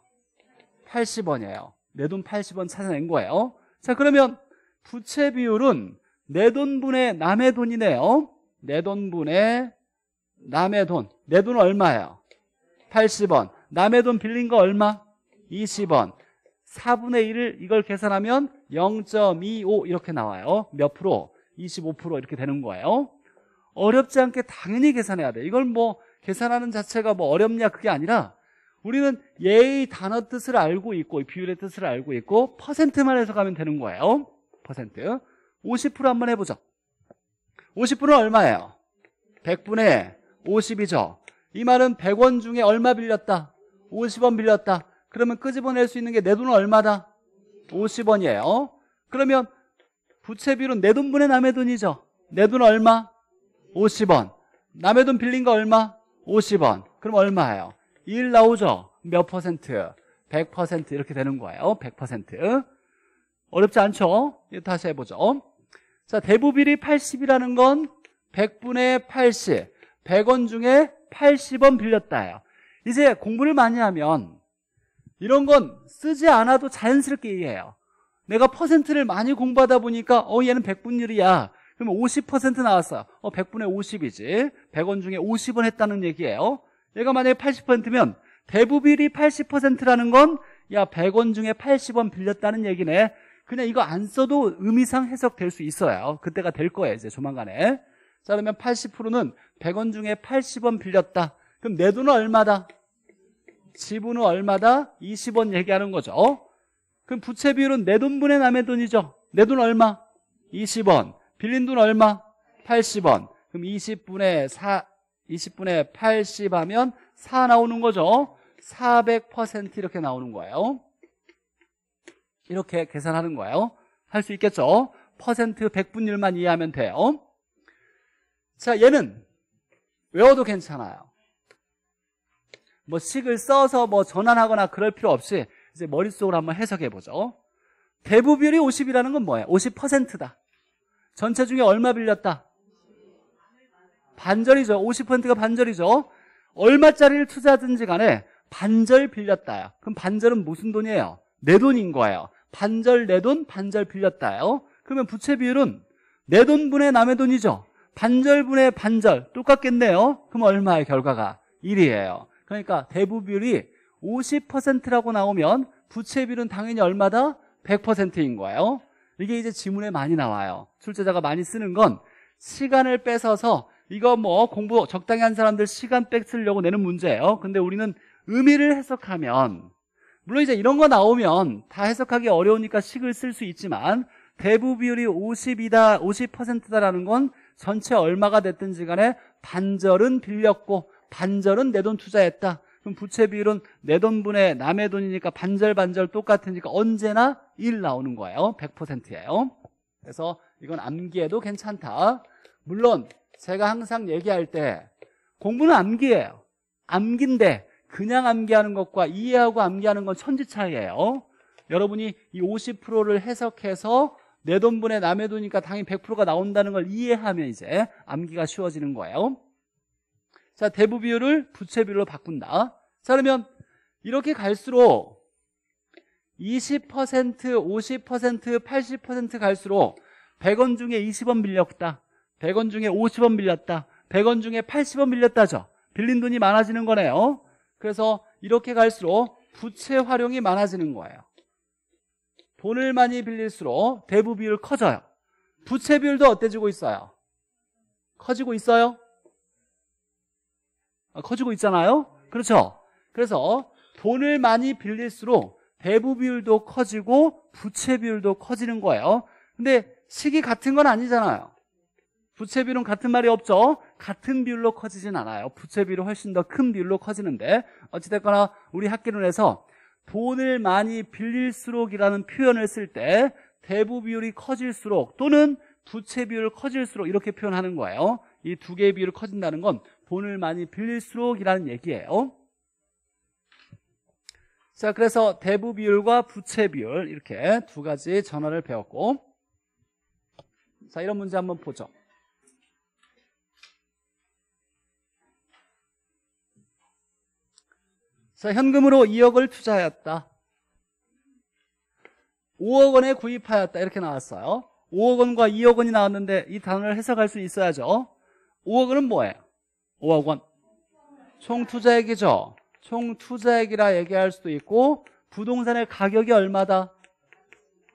팔십 원이에요. 내 돈 팔십 원 찾아낸 거예요. 자, 그러면 부채 비율은 내 돈분의 남의 돈이네요. 내 돈분의 남의 돈. 내 돈은 얼마예요? 팔십 원. 남의 돈 빌린 거 얼마? 이십 원. 사분의 일을 이걸 계산하면 영 점 이오 이렇게 나와요. 몇 프로? 이십오 퍼센트 이렇게 되는 거예요. 어렵지 않게 당연히 계산해야 돼. 이걸 뭐 계산하는 자체가 뭐 어렵냐 그게 아니라 우리는 예의 단어 뜻을 알고 있고 비율의 뜻을 알고 있고 퍼센트만 해석하면 되는 거예요. 퍼센트. 오십 퍼센트 한번 해보죠. 오십 퍼센트는 얼마예요? 백분의 오십이죠. 이 말은 백 원 중에 얼마 빌렸다? 오십 원 빌렸다. 그러면 끄집어낼 수 있는 게 내 돈은 얼마다? 오십 원이에요. 그러면 부채 비율은 내 돈분의 남의 돈이죠. 내 돈 얼마? 오십 원. 남의 돈 빌린 거 얼마? 오십 원. 그럼 얼마예요? 일 나오죠? 몇 퍼센트? 백 퍼센트 이렇게 되는 거예요. 백 퍼센트. 어렵지 않죠? 다시 해보죠. 자, 대부비율이 팔십이라는 건 백분의 팔십. 백 원 중에 팔십 원 빌렸다예요. 이제 공부를 많이 하면 이런 건 쓰지 않아도 자연스럽게 이해해요. 내가 퍼센트를 많이 공부하다 보니까 어 얘는 백분율이야. 그러면 오십 퍼센트 나왔어요. 어 백분의 오십이지. 백 원 중에 오십 원 했다는 얘기예요. 얘가 만약에 팔십 퍼센트면 대부비율이 팔십 퍼센트라는 건 야 백 원 중에 팔십 원 빌렸다는 얘기네. 그냥 이거 안 써도 의미상 해석될 수 있어요. 그때가 될 거예요. 이제 조만간에. 자, 그러면 팔십 퍼센트는 백 원 중에 팔십 원 빌렸다. 그럼 내 돈은 얼마다? 지분은 얼마다? 이십 원 얘기하는 거죠. 그럼 부채 비율은 내 돈분의 남의 돈이죠. 내 돈 얼마? 이십 원. 빌린 돈 얼마? 팔십 원. 그럼 이십분의 사, 이십분의 팔십 하면 사 나오는 거죠. 사백 퍼센트 이렇게 나오는 거예요. 이렇게 계산하는 거예요. 할 수 있겠죠? 퍼센트 백분율만 이해하면 돼요. 자, 얘는 외워도 괜찮아요. 뭐 식을 써서 뭐 전환하거나 그럴 필요 없이 이제 머릿속으로 한번 해석해보죠. 대부비율이 오십이라는 건 뭐예요? 오십 퍼센트다. 전체 중에 얼마 빌렸다? 반절이죠. 오십 퍼센트가 반절이죠. 얼마짜리를 투자하든지 간에 반절 빌렸다요. 그럼 반절은 무슨 돈이에요? 내 돈인 거예요. 반절 내 돈, 반절 빌렸다요. 그러면 부채 비율은 내 돈분의 남의 돈이죠. 반절분의 반절 똑같겠네요. 그럼 얼마의 결과가? 일이에요. 그러니까 대부비율이 오십 퍼센트라고 나오면 부채 비율은 당연히 얼마다? 백 퍼센트인 거예요. 이게 이제 지문에 많이 나와요. 출제자가 많이 쓰는 건 시간을 뺏어서 이거 뭐 공부 적당히 한 사람들 시간 뺏으려고 내는 문제예요. 근데 우리는 의미를 해석하면 물론 이제 이런 거 나오면 다 해석하기 어려우니까 식을 쓸 수 있지만 대부비율이 오십이다, 오십 퍼센트다라는 건 전체 얼마가 됐든지 간에 반절은 빌렸고 반절은 내 돈 투자했다. 그럼 부채 비율은 내 돈분의 남의 돈이니까 반절 반절 똑같으니까 언제나 일 나오는 거예요. 백 퍼센트예요. 그래서 이건 암기해도 괜찮다. 물론 제가 항상 얘기할 때 공부는 암기예요. 암기인데 그냥 암기하는 것과 이해하고 암기하는 건 천지 차이예요. 여러분이 이 오십 퍼센트를 해석해서 내 돈분의 남의 돈이니까 당연히 백 퍼센트가 나온다는 걸 이해하면 이제 암기가 쉬워지는 거예요. 자, 대부 비율을 부채 비율로 바꾼다. 자, 그러면 이렇게 갈수록 이십 퍼센트, 오십 퍼센트, 팔십 퍼센트 갈수록 백 원 중에 이십 원 빌렸다. 백 원 중에 오십 원 빌렸다. 백 원 중에 팔십 원 빌렸다죠. 빌린 돈이 많아지는 거네요. 그래서 이렇게 갈수록 부채 활용이 많아지는 거예요. 돈을 많이 빌릴수록 대부 비율 커져요. 부채 비율도 어때지고 있어요? 커지고 있어요? 커지고 있잖아요. 그렇죠? 그래서 돈을 많이 빌릴수록 대부 비율도 커지고 부채 비율도 커지는 거예요. 근데 식이 같은 건 아니잖아요. 부채 비율은 같은 말이 없죠. 같은 비율로 커지진 않아요. 부채 비율은 훨씬 더 큰 비율로 커지는데 어찌됐거나 우리 학기론에서 돈을 많이 빌릴수록이라는 표현을 쓸 때 대부 비율이 커질수록 또는 부채 비율 커질수록 이렇게 표현하는 거예요. 이 두 개의 비율이 커진다는 건 돈을 많이 빌릴수록이라는 얘기예요. 자, 그래서 대부 비율과 부채 비율 이렇게 두 가지 전환을 배웠고, 자, 이런 문제 한번 보죠. 자, 현금으로 이억을 투자하였다. 오억 원에 구입하였다. 이렇게 나왔어요. 오억 원과 이억 원이 나왔는데 이 단어를 해석할 수 있어야죠. 오억 원은 뭐예요? 오억 원. 총 투자액이죠. 총 투자액이라 얘기할 수도 있고, 부동산의 가격이 얼마다?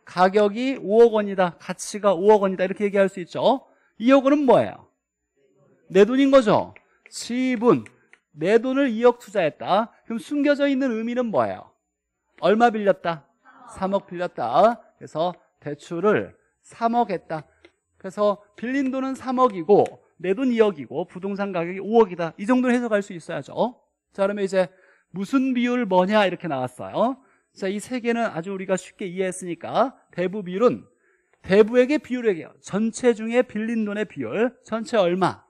가격이 오억 원이다. 가치가 오억 원이다. 이렇게 얘기할 수 있죠. 이억 원은 뭐예요? 내 돈인 거죠. 지분. 내 돈을 이억 투자했다. 그럼 숨겨져 있는 의미는 뭐예요? 얼마 빌렸다? 삼억 빌렸다. 그래서 대출을 삼억 했다. 그래서 빌린 돈은 삼억이고 내 돈 이억이고 부동산 가격이 오억이다. 이 정도는 해석할 수 있어야죠. 자, 그러면 이제 무슨 비율 뭐냐 이렇게 나왔어요. 자, 이 세 개는 아주 우리가 쉽게 이해했으니까, 대부 비율은 대부액의 비율이에요. 전체 중에 빌린 돈의 비율. 전체 얼마?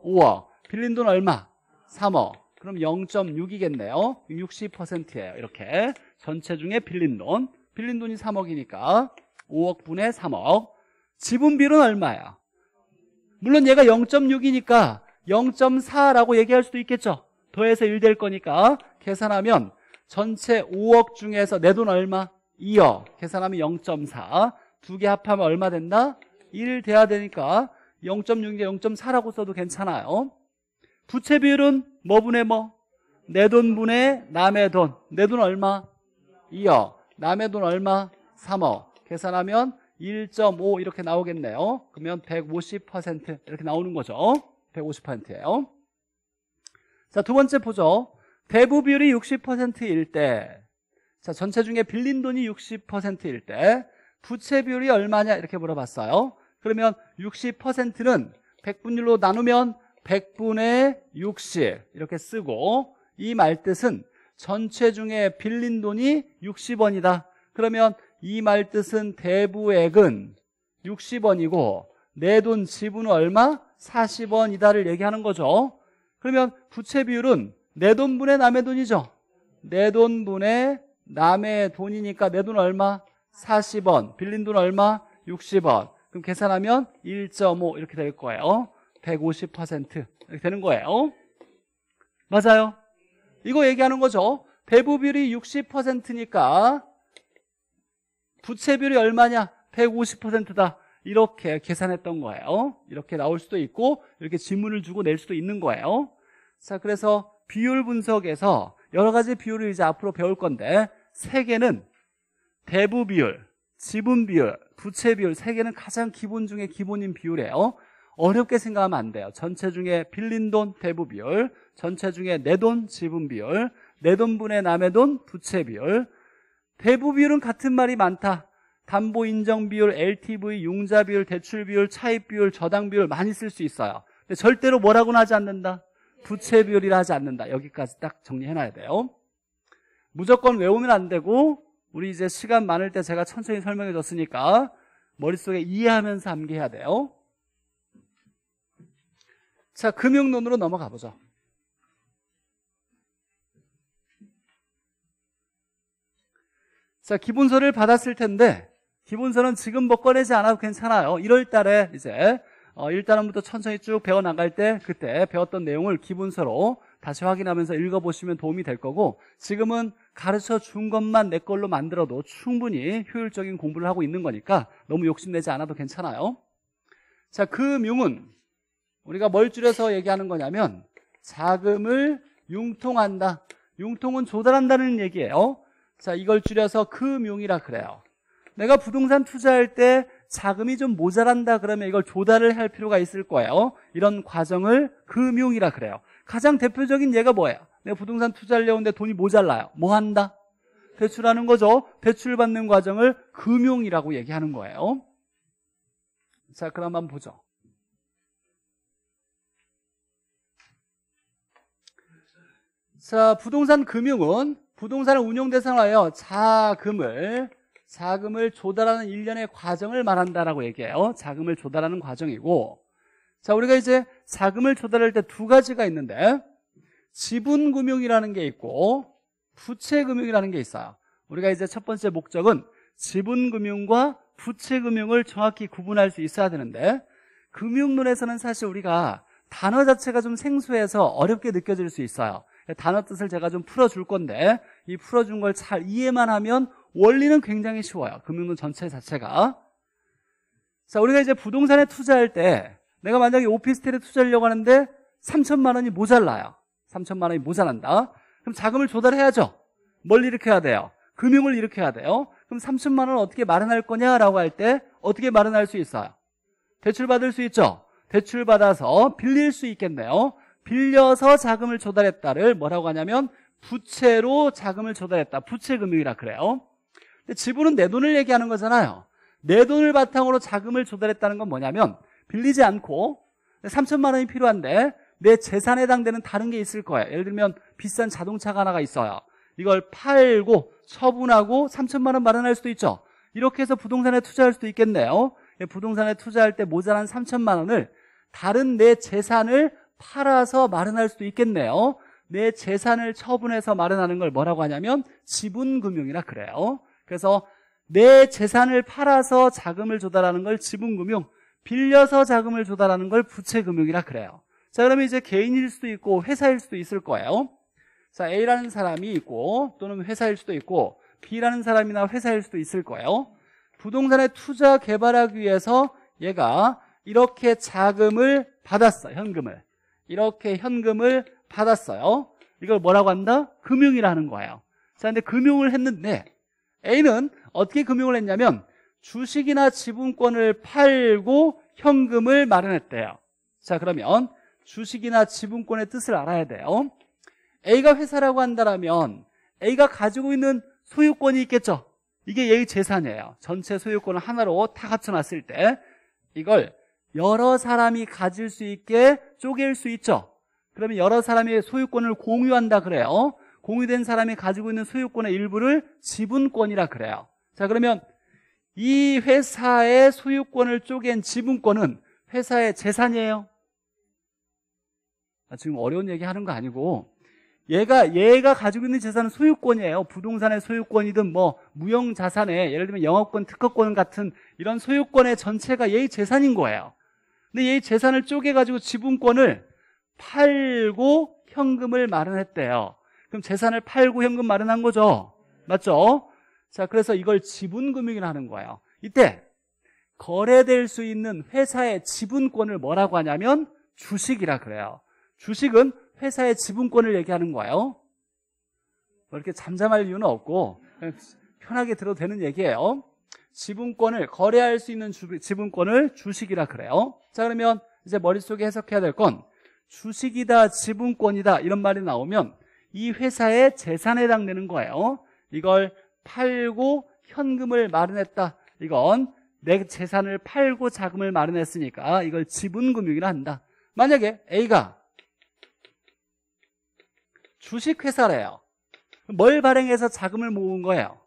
오억. 빌린 돈 얼마? 삼억. 그럼 영 점 육이겠네요. 육십 퍼센트예요. 이렇게 전체 중에 빌린 돈. 빌린 돈이 삼억이니까 오억분의 삼억. 지분 비율은 얼마야? 물론 얘가 영 점 육이니까 영 점 사라고 얘기할 수도 있겠죠. 더해서 일 될 거니까 계산하면 전체 오억 중에서 내 돈 얼마? 이억. 계산하면 영 점 사. 두 개 합하면 얼마 된다? 일 돼야 되니까 영 점 육이니까 영 점 사라고 써도 괜찮아요. 부채 비율은 뭐 분의 뭐? 내 돈 분의 남의 돈. 내 돈 얼마? 이억. 남의 돈 얼마? 삼억. 계산하면 일 점 오 이렇게 나오겠네요. 그러면 백오십 퍼센트 이렇게 나오는 거죠. 백오십 퍼센트예요. 자, 두 번째 보죠. 대부 비율이 육십 퍼센트일 때, 자, 전체 중에 빌린 돈이 육십 퍼센트일 때 부채 비율이 얼마냐 이렇게 물어봤어요. 그러면 육십 퍼센트는 백분율로 나누면 백분의 육십 이렇게 쓰고, 이 말뜻은 전체 중에 빌린 돈이 육십 원이다. 그러면 이 말뜻은 대부액은 육십 원이고 내 돈 지분은 얼마? 사십 원이다를 얘기하는 거죠. 그러면 부채 비율은 내 돈분의 남의 돈이죠. 내 돈분의 남의 돈이니까 내 돈 얼마? 사십 원. 빌린 돈 얼마? 육십 원. 그럼 계산하면 일 점 오 이렇게 될 거예요. 백오십 퍼센트 이렇게 되는 거예요. 맞아요. 이거 얘기하는 거죠. 대부 비율이 육십 퍼센트니까 부채 비율이 얼마냐? 백오십 퍼센트다. 이렇게 계산했던 거예요. 이렇게 나올 수도 있고 이렇게 질문을 주고 낼 수도 있는 거예요. 자, 그래서 비율 분석에서 여러 가지 비율을 이제 앞으로 배울 건데, 세 개는 대부 비율, 지분 비율, 부채 비율, 세 개는 가장 기본 중에 기본인 비율이에요. 어렵게 생각하면 안 돼요. 전체 중에 빌린 돈 대부 비율, 전체 중에 내 돈 지분 비율, 내 돈분의 남의 돈 부채 비율. 대부 비율은 같은 말이 많다. 담보 인정 비율, 엘티브이, 융자 비율, 대출 비율, 차입 비율, 저당 비율 많이 쓸 수 있어요. 근데 절대로 뭐라고는 하지 않는다. 부채 비율이라 하지 않는다. 여기까지 딱 정리해놔야 돼요. 무조건 외우면 안 되고, 우리 이제 시간 많을 때 제가 천천히 설명해 줬으니까 머릿속에 이해하면서 암기해야 돼요. 자, 금융론으로 넘어가 보죠. 자, 기본서를 받았을 텐데, 기본서는 지금 뭐 꺼내지 않아도 괜찮아요. 일월 달에 이제 어, 일 단원부터 천천히 쭉 배워나갈 때 그때 배웠던 내용을 기본서로 다시 확인하면서 읽어보시면 도움이 될 거고, 지금은 가르쳐 준 것만 내 걸로 만들어도 충분히 효율적인 공부를 하고 있는 거니까 너무 욕심내지 않아도 괜찮아요. 자, 금융은 우리가 뭘 줄여서 얘기하는 거냐면 자금을 융통한다. 융통은 조달한다는 얘기예요. 자, 이걸 줄여서 금융이라 그래요. 내가 부동산 투자할 때 자금이 좀 모자란다 그러면 이걸 조달을 할 필요가 있을 거예요. 이런 과정을 금융이라 그래요. 가장 대표적인 예가 뭐예요? 내가 부동산 투자하려고 하는데 돈이 모자라요. 뭐 한다? 대출하는 거죠. 대출받는 과정을 금융이라고 얘기하는 거예요. 자, 그럼 한번 보죠. 자, 부동산 금융은 부동산을 운용 대상화하여 자금을 자금을 조달하는 일련의 과정을 말한다라고 얘기해요. 자금을 조달하는 과정이고, 자, 우리가 이제 자금을 조달할 때 두 가지가 있는데, 지분 금융이라는 게 있고 부채 금융이라는 게 있어요. 우리가 이제 첫 번째 목적은 지분 금융과 부채 금융을 정확히 구분할 수 있어야 되는데, 금융론에서는 사실 우리가 단어 자체가 좀 생소해서 어렵게 느껴질 수 있어요. 단어 뜻을 제가 좀 풀어줄 건데, 이 풀어준 걸 잘 이해만 하면 원리는 굉장히 쉬워요. 금융론 전체 자체가. 자, 우리가 이제 부동산에 투자할 때 내가 만약에 오피스텔에 투자하려고 하는데 삼천만 원이 모자라요. 삼천만 원이 모자란다. 그럼 자금을 조달해야죠. 뭘 일으켜야 돼요? 금융을 일으켜야 돼요. 그럼 삼천만 원을 어떻게 마련할 거냐라고 할 때 어떻게 마련할 수 있어요? 대출받을 수 있죠. 대출받아서 빌릴 수 있겠네요. 빌려서 자금을 조달했다를 뭐라고 하냐면 부채로 자금을 조달했다. 부채금융이라 그래요. 근데 지분은 내 돈을 얘기하는 거잖아요. 내 돈을 바탕으로 자금을 조달했다는 건 뭐냐면 빌리지 않고 삼천만 원이 필요한데 내 재산에 해당되는 다른 게 있을 거예요. 예를 들면 비싼 자동차가 하나가 있어요. 이걸 팔고 처분하고 삼천만 원 마련할 수도 있죠. 이렇게 해서 부동산에 투자할 수도 있겠네요. 부동산에 투자할 때 모자란 삼천만 원을 다른 내 재산을 팔아서 마련할 수도 있겠네요. 내 재산을 처분해서 마련하는 걸 뭐라고 하냐면 지분금융이라 그래요. 그래서 내 재산을 팔아서 자금을 조달하는 걸 지분금융, 빌려서 자금을 조달하는 걸 부채금융이라 그래요. 자, 그러면 이제 개인일 수도 있고 회사일 수도 있을 거예요. 자, A라는 사람이 있고 또는 회사일 수도 있고 B라는 사람이나 회사일 수도 있을 거예요. 부동산에 투자 개발하기 위해서 얘가 이렇게 자금을 받았어. 현금을 이렇게 현금을 받았어요. 이걸 뭐라고 한다? 금융이라 하는 거예요. 자, 근데 금융을 했는데 A는 어떻게 금융을 했냐면 주식이나 지분권을 팔고 현금을 마련했대요. 자, 그러면 주식이나 지분권의 뜻을 알아야 돼요. A가 회사라고 한다면 A가 가지고 있는 소유권이 있겠죠. 이게 얘의 재산이에요. 전체 소유권을 하나로 다 갖춰놨을 때 이걸 여러 사람이 가질 수 있게 쪼갤 수 있죠. 그러면 여러 사람이 소유권을 공유한다 그래요. 공유된 사람이 가지고 있는 소유권의 일부를 지분권이라 그래요. 자, 그러면 이 회사의 소유권을 쪼갠 지분권은 회사의 재산이에요. 아, 지금 어려운 얘기 하는 거 아니고 얘가 얘가 가지고 있는 재산은 소유권이에요. 부동산의 소유권이든 뭐 무형자산의 예를 들면 영업권, 특허권 같은 이런 소유권의 전체가 얘의 재산인 거예요. 근데 얘의 재산을 쪼개가지고 지분권을 팔고 현금을 마련했대요. 그럼 재산을 팔고 현금 마련한 거죠. 맞죠? 자, 그래서 이걸 지분금융이라 하는 거예요. 이때 거래될 수 있는 회사의 지분권을 뭐라고 하냐면 주식이라 그래요. 주식은 회사의 지분권을 얘기하는 거예요. 뭐 이렇게 잠잠할 이유는 없고 편하게 들어도 되는 얘기예요. 지분권을 거래할 수 있는 주, 지분권을 주식이라 그래요. 자, 그러면 이제 머릿속에 해석해야 될 건 주식이다 지분권이다 이런 말이 나오면 이 회사의 재산에 해당되는 거예요. 이걸 팔고 현금을 마련했다. 이건 내 재산을 팔고 자금을 마련했으니까 이걸 지분금융이라 한다. 만약에 A가 주식회사래요. 뭘 발행해서 자금을 모은 거예요?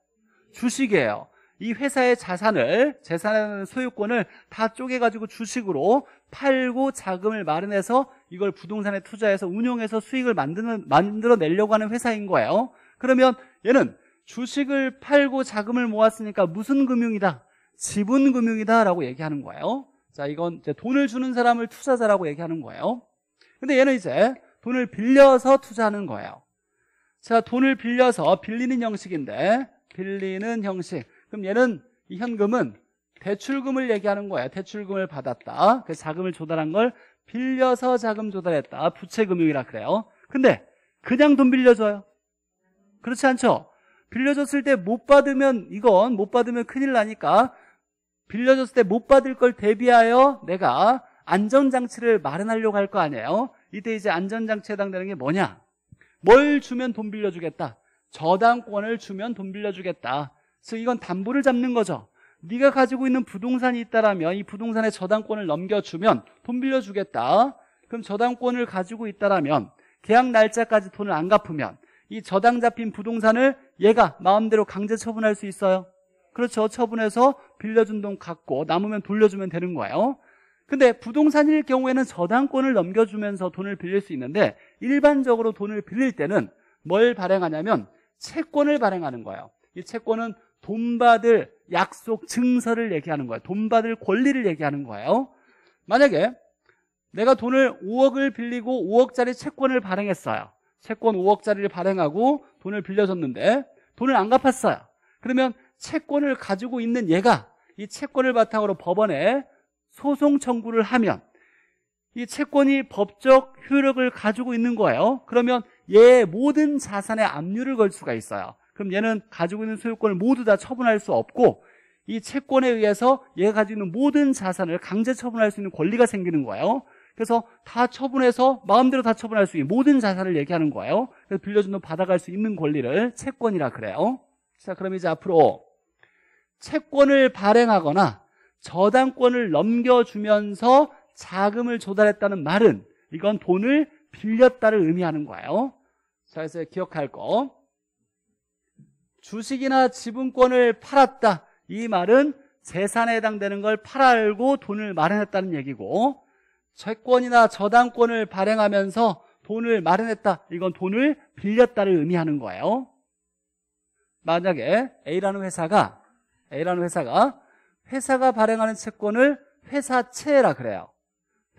주식이에요. 이 회사의 자산을, 재산의 소유권을 다 쪼개가지고 주식으로 팔고 자금을 마련해서 이걸 부동산에 투자해서 운용해서 수익을 만드는, 만들어내려고 하는 회사인 거예요. 그러면 얘는 주식을 팔고 자금을 모았으니까 무슨 금융이다? 지분금융이다 라고 얘기하는 거예요. 자, 이건 이제 돈을 주는 사람을 투자자라고 얘기하는 거예요. 근데 얘는 이제 돈을 빌려서 투자하는 거예요. 자, 돈을 빌려서 빌리는 형식인데 빌리는 형식. 그럼 얘는 이 현금은 대출금을 얘기하는 거예요. 대출금을 받았다. 그래서 자금을 조달한 걸 빌려서 자금 조달했다. 부채금융이라 그래요. 근데 그냥 돈 빌려줘요? 그렇지 않죠? 빌려줬을 때 못 받으면 이건 못 받으면 큰일 나니까 빌려줬을 때 못 받을 걸 대비하여 내가 안전장치를 마련하려고 할 거 아니에요. 이때 이제 안전장치에 해당되는 게 뭐냐? 뭘 주면 돈 빌려주겠다. 저당권을 주면 돈 빌려주겠다. 그래서 이건 담보를 잡는 거죠. 네가 가지고 있는 부동산이 있다라면 이 부동산의 저당권을 넘겨주면 돈 빌려주겠다. 그럼 저당권을 가지고 있다라면 계약 날짜까지 돈을 안 갚으면 이 저당 잡힌 부동산을 얘가 마음대로 강제 처분할 수 있어요. 그렇죠. 처분해서 빌려준 돈 갚고 남으면 돌려주면 되는 거예요. 근데 부동산일 경우에는 저당권을 넘겨주면서 돈을 빌릴 수 있는데 일반적으로 돈을 빌릴 때는 뭘 발행하냐면 채권을 발행하는 거예요. 이 채권은 돈 받을 약속 증서를 얘기하는 거예요. 돈 받을 권리를 얘기하는 거예요. 만약에 내가 돈을 오억을 빌리고 오억짜리 채권을 발행했어요. 채권 오억짜리를 발행하고 돈을 빌려줬는데 돈을 안 갚았어요. 그러면 채권을 가지고 있는 얘가 이 채권을 바탕으로 법원에 소송 청구를 하면 이 채권이 법적 효력을 가지고 있는 거예요. 그러면 얘 모든 자산에 압류를 걸 수가 있어요. 그럼 얘는 가지고 있는 소유권을 모두 다 처분할 수 없고 이 채권에 의해서 얘가 가지고 있는 모든 자산을 강제 처분할 수 있는 권리가 생기는 거예요. 그래서 다 처분해서 마음대로 다 처분할 수 있는 모든 자산을 얘기하는 거예요. 그래서 빌려준 돈 받아갈 수 있는 권리를 채권이라 그래요. 자, 그럼 이제 앞으로 채권을 발행하거나 저당권을 넘겨주면서 자금을 조달했다는 말은 이건 돈을 빌렸다를 의미하는 거예요. 자, 그래서 기억할 거. 주식이나 지분권을 팔았다. 이 말은 재산에 해당되는 걸 팔아알고 돈을 마련했다는 얘기고, 채권이나 저당권을 발행하면서 돈을 마련했다. 이건 돈을 빌렸다를 의미하는 거예요. 만약에 A라는 회사가 A라는 회사가 회사가 발행하는 채권을 회사채라 그래요.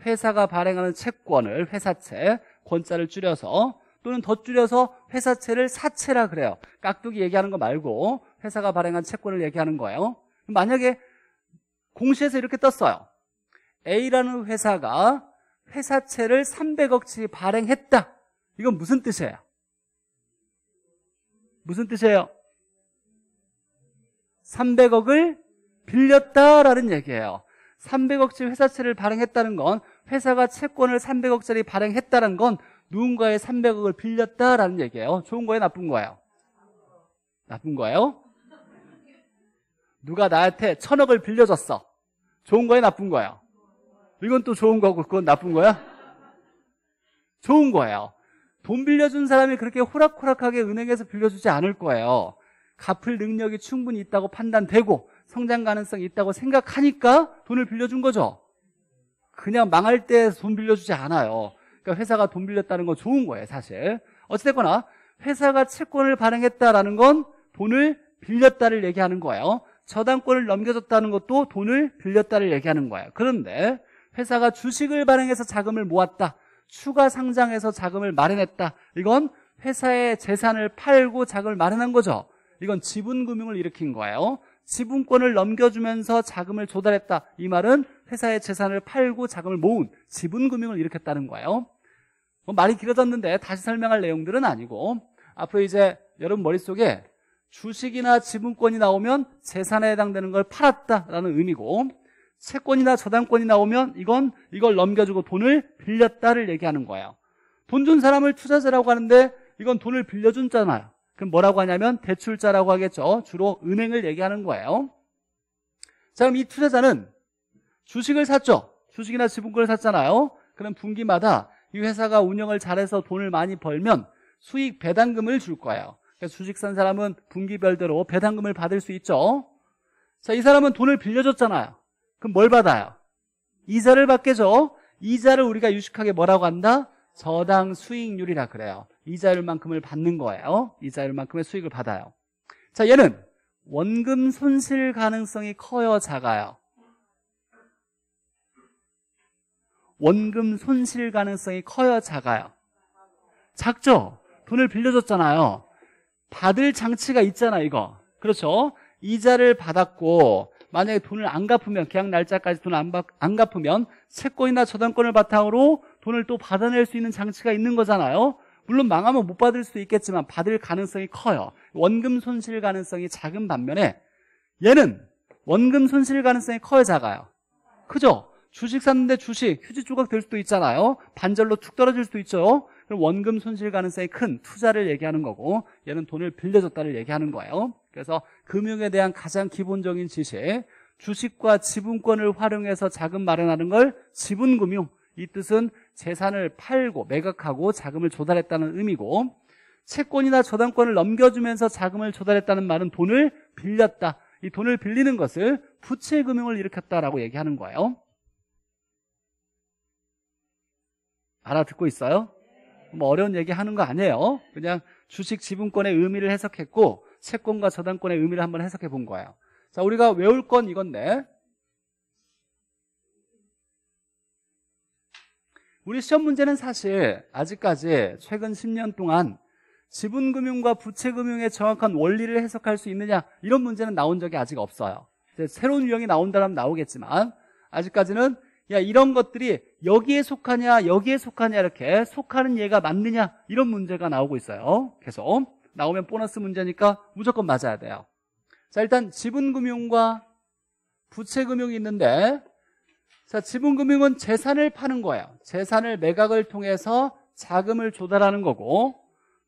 회사가 발행하는 채권을 회사채, 권자를 줄여서 또는 더 줄여서 회사채를 사채라 그래요. 깍두기 얘기하는 거 말고 회사가 발행한 채권을 얘기하는 거예요. 만약에 공시에서 이렇게 떴어요. A라는 회사가 회사채를 삼백억치 발행했다. 이건 무슨 뜻이에요? 무슨 뜻이에요? 삼백억을 빌렸다라는 얘기예요. 삼백억치 회사채를 발행했다는 건, 회사가 채권을 삼백억짜리 발행했다는 건 누군가의 삼백억을 빌렸다라는 얘기예요. 좋은 거예요, 나쁜 거예요? 나쁜 거예요? 누가 나한테 천억을 빌려줬어. 좋은 거예요, 나쁜 거예요? 이건 또 좋은 거고 그건 나쁜 거야? 좋은 거예요. 돈 빌려준 사람이 그렇게 호락호락하게 은행에서 빌려주지 않을 거예요. 갚을 능력이 충분히 있다고 판단되고 성장 가능성이 있다고 생각하니까 돈을 빌려준 거죠. 그냥 망할 때 돈 빌려주지 않아요. 그러니까 회사가 돈 빌렸다는 건 좋은 거예요, 사실. 어찌됐거나 회사가 채권을 발행했다라는 건 돈을 빌렸다를 얘기하는 거예요. 저당권을 넘겨줬다는 것도 돈을 빌렸다를 얘기하는 거예요. 그런데 회사가 주식을 발행해서 자금을 모았다, 추가 상장해서 자금을 마련했다, 이건 회사의 재산을 팔고 자금을 마련한 거죠. 이건 지분금융을 일으킨 거예요. 지분권을 넘겨주면서 자금을 조달했다, 이 말은 회사의 재산을 팔고 자금을 모은 지분금융을 일으켰다는 거예요. 뭐 말이 길어졌는데 다시 설명할 내용들은 아니고, 앞으로 이제 여러분 머릿속에 주식이나 지분권이 나오면 재산에 해당되는 걸 팔았다라는 의미고, 채권이나 저당권이 나오면 이건 이걸 넘겨주고 돈을 빌렸다를 얘기하는 거예요. 돈 준 사람을 투자자라고 하는데 이건 돈을 빌려준 자잖아요. 그럼 뭐라고 하냐면 대출자라고 하겠죠. 주로 은행을 얘기하는 거예요. 자, 그럼 이 투자자는 주식을 샀죠. 주식이나 지분권을 샀잖아요. 그럼 분기마다 이 회사가 운영을 잘해서 돈을 많이 벌면 수익 배당금을 줄 거예요. 그래서 주식 산 사람은 분기별대로 배당금을 받을 수 있죠. 자, 이 사람은 돈을 빌려줬잖아요. 그럼 뭘 받아요? 이자를 받겠죠. 이자를 우리가 유식하게 뭐라고 한다? 저당 수익률이라 그래요. 이자율만큼을 받는 거예요. 이자율만큼의 수익을 받아요. 자, 얘는 원금 손실 가능성이 커요, 작아요? 원금 손실 가능성이 커요, 작아요? 작죠. 돈을 빌려줬잖아요. 받을 장치가 있잖아, 이거. 그렇죠? 이자를 받았고, 만약에 돈을 안 갚으면, 계약 날짜까지 돈을 안, 안 갚으면 채권이나 저당권을 바탕으로 돈을 또 받아낼 수 있는 장치가 있는 거잖아요. 물론 망하면 못 받을 수도 있겠지만 받을 가능성이 커요. 원금 손실 가능성이 작은 반면에 얘는 원금 손실 가능성이 커요, 작아요? 크죠? 주식 샀는데 주식 휴지 조각 될 수도 있잖아요. 반절로 툭 떨어질 수도 있죠. 그럼 원금 손실 가능성이 큰 투자를 얘기하는 거고, 얘는 돈을 빌려줬다를 얘기하는 거예요. 그래서 금융에 대한 가장 기본적인 지식, 주식과 지분권을 활용해서 자금 마련하는 걸 지분금융, 이 뜻은 재산을 팔고 매각하고 자금을 조달했다는 의미고, 채권이나 저당권을 넘겨주면서 자금을 조달했다는 말은 돈을 빌렸다, 이 돈을 빌리는 것을 부채금융을 일으켰다라고 얘기하는 거예요. 알아듣고 있어요? 뭐 어려운 얘기 하는 거 아니에요. 그냥 주식 지분권의 의미를 해석했고 채권과 저당권의 의미를 한번 해석해 본 거예요. 자, 우리가 외울 건 이건데, 우리 시험 문제는 사실 아직까지 최근 십 년 동안 지분금융과 부채금융의 정확한 원리를 해석할 수 있느냐, 이런 문제는 나온 적이 아직 없어요. 새로운 유형이 나온다면 나오겠지만 아직까지는 야 이런 것들이 여기에 속하냐 여기에 속하냐 이렇게 속하는 얘가 맞느냐 이런 문제가 나오고 있어요. 계속 나오면 보너스 문제니까 무조건 맞아야 돼요. 자, 일단 지분금융과 부채금융이 있는데, 자, 지분금융은 재산을 파는 거예요. 재산을 매각을 통해서 자금을 조달하는 거고,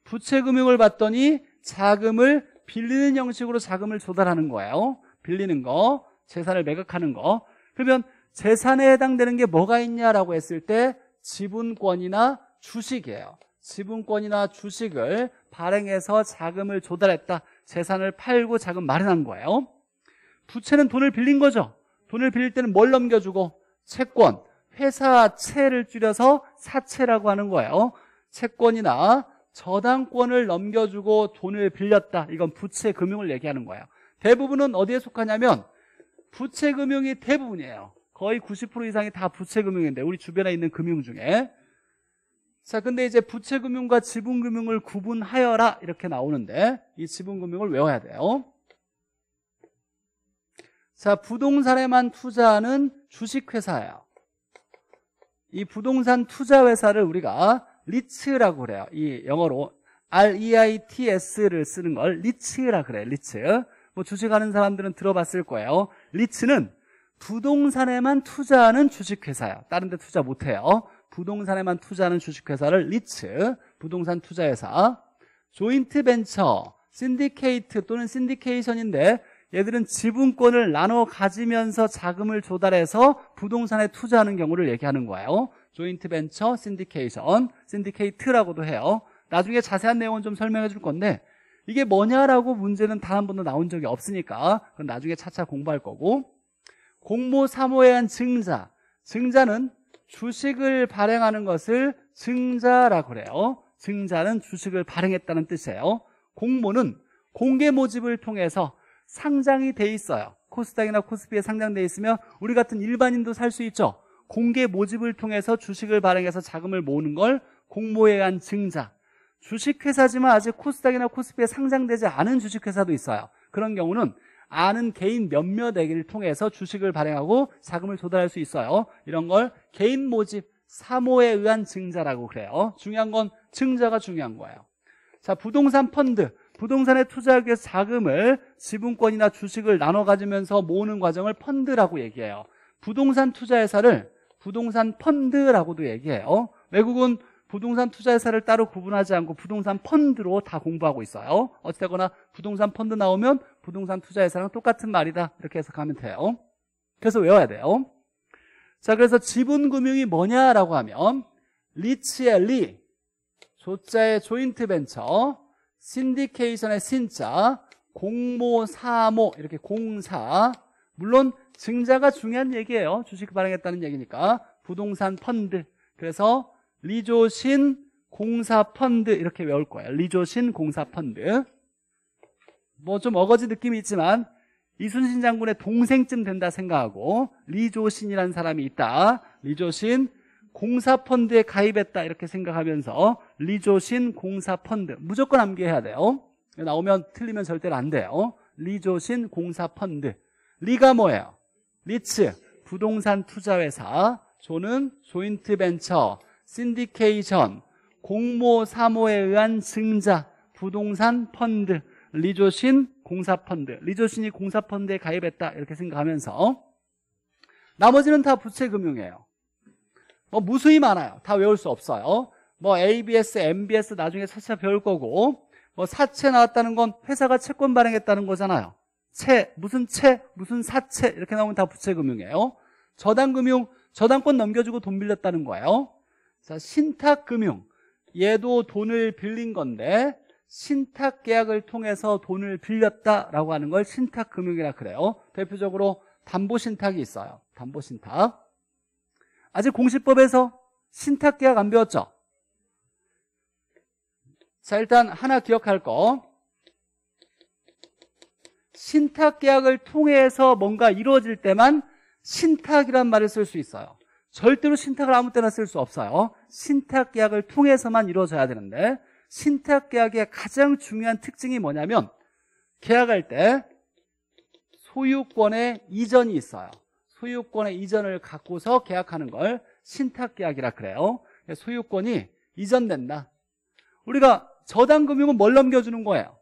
부채금융을 봤더니 자금을 빌리는 형식으로 자금을 조달하는 거예요. 빌리는 거, 재산을 매각하는 거. 그러면 재산에 해당되는 게 뭐가 있냐라고 했을 때 지분권이나 주식이에요. 지분권이나 주식을 발행해서 자금을 조달했다. 재산을 팔고 자금 마련한 거예요. 부채는 돈을 빌린 거죠. 돈을 빌릴 때는 뭘 넘겨주고? 채권, 회사채를 줄여서 사채라고 하는 거예요. 채권이나 저당권을 넘겨주고 돈을 빌렸다. 이건 부채금융을 얘기하는 거예요. 대부분은 어디에 속하냐면 부채금융이 대부분이에요. 거의 구십 퍼센트 이상이 다 부채금융인데 우리 주변에 있는 금융 중에. 자, 근데 이제 부채금융과 지분금융을 구분하여라 이렇게 나오는데 이 지분금융을 외워야 돼요. 자, 부동산에만 투자하는 주식회사예요. 이 부동산 투자회사를 우리가 리츠라고 그래요. 이 영어로 알 이 아이 티 에스를 쓰는 걸 리츠라 그래요. 리츠. 뭐 주식하는 사람들은 들어봤을 거예요. 리츠는 부동산에만 투자하는 주식회사예요. 다른 데 투자 못해요. 부동산에만 투자하는 주식회사를 리츠, 부동산 투자회사. 조인트 벤처, 신디케이트 또는 신디케이션인데 얘들은 지분권을 나눠 가지면서 자금을 조달해서 부동산에 투자하는 경우를 얘기하는 거예요. 조인트 벤처, 신디케이션, 신디케이트라고도 해요. 나중에 자세한 내용은 좀 설명해 줄 건데 이게 뭐냐라고 문제는 단 한 번도 나온 적이 없으니까 그건 나중에 차차 공부할 거고, 공모 사모에 의한 증자. 증자는 주식을 발행하는 것을 증자라고 그래요. 증자는 주식을 발행했다는 뜻이에요. 공모는 공개 모집을 통해서 상장이 돼 있어요. 코스닥이나 코스피에 상장돼 있으면 우리 같은 일반인도 살 수 있죠. 공개 모집을 통해서 주식을 발행해서 자금을 모으는 걸 공모에 의한 증자. 주식회사지만 아직 코스닥이나 코스피에 상장되지 않은 주식회사도 있어요. 그런 경우는 아는 개인 몇몇에게를 통해서 주식을 발행하고 자금을 조달할 수 있어요. 이런 걸 개인 모집, 사모에 의한 증자라고 그래요. 중요한 건 증자가 중요한 거예요. 자, 부동산 펀드. 부동산에 투자하기 위해서 자금을 지분권이나 주식을 나눠 가지면서 모으는 과정을 펀드라고 얘기해요. 부동산 투자회사를 부동산 펀드라고도 얘기해요. 외국은 부동산 투자회사를 따로 구분하지 않고 부동산 펀드로 다 공부하고 있어요. 어찌되거나 부동산 펀드 나오면 부동산 투자회사랑 똑같은 말이다 이렇게 해석하면 돼요. 그래서 외워야 돼요. 자, 그래서 지분금융이 뭐냐라고 하면 리츠의 리, 조자의 조인트 벤처, 신디케이션의 신자, 공모, 사모 이렇게 공사. 물론 증자가 중요한 얘기예요. 주식 발행했다는 얘기니까. 부동산 펀드. 그래서 리조신 공사 펀드 이렇게 외울 거예요. 리조신 공사 펀드. 뭐 좀 어거지 느낌이 있지만 이순신 장군의 동생쯤 된다 생각하고 리조신이라는 사람이 있다. 리조신 공사 펀드에 가입했다 이렇게 생각하면서 리조신 공사 펀드 무조건 암기해야 돼요. 나오면 틀리면 절대로 안 돼요. 리조신 공사 펀드. 리가 뭐예요? 리츠 부동산 투자회사, 조는 조인트 벤처, 신디케이션, 공모, 사모에 의한 증자, 부동산 펀드, 리조신 공사펀드. 리조신이 공사펀드에 가입했다 이렇게 생각하면서 나머지는 다 부채금융이에요. 뭐 무수히 많아요. 다 외울 수 없어요. 뭐 에이 비 에스, 엠 비 에스 나중에 차차 배울 거고, 뭐 사채 나왔다는 건 회사가 채권 발행했다는 거잖아요. 채, 무슨 채, 무슨 사채 이렇게 나오면 다 부채금융이에요. 저당금융, 저당권 넘겨주고 돈 빌렸다는 거예요. 자, 신탁금융. 얘도 돈을 빌린 건데 신탁계약을 통해서 돈을 빌렸다라고 하는 걸 신탁금융이라 그래요. 대표적으로 담보신탁이 있어요. 담보신탁. 아직 공시법에서 신탁계약 안 배웠죠? 자, 일단 하나 기억할 거. 신탁계약을 통해서 뭔가 이루어질 때만 신탁이란 말을 쓸 수 있어요. 절대로 신탁을 아무 때나 쓸 수 없어요. 신탁계약을 통해서만 이루어져야 되는데 신탁계약의 가장 중요한 특징이 뭐냐면 계약할 때 소유권의 이전이 있어요. 소유권의 이전을 갖고서 계약하는 걸 신탁계약이라 그래요. 소유권이 이전된다. 우리가 저당금융은 뭘 넘겨주는 거예요?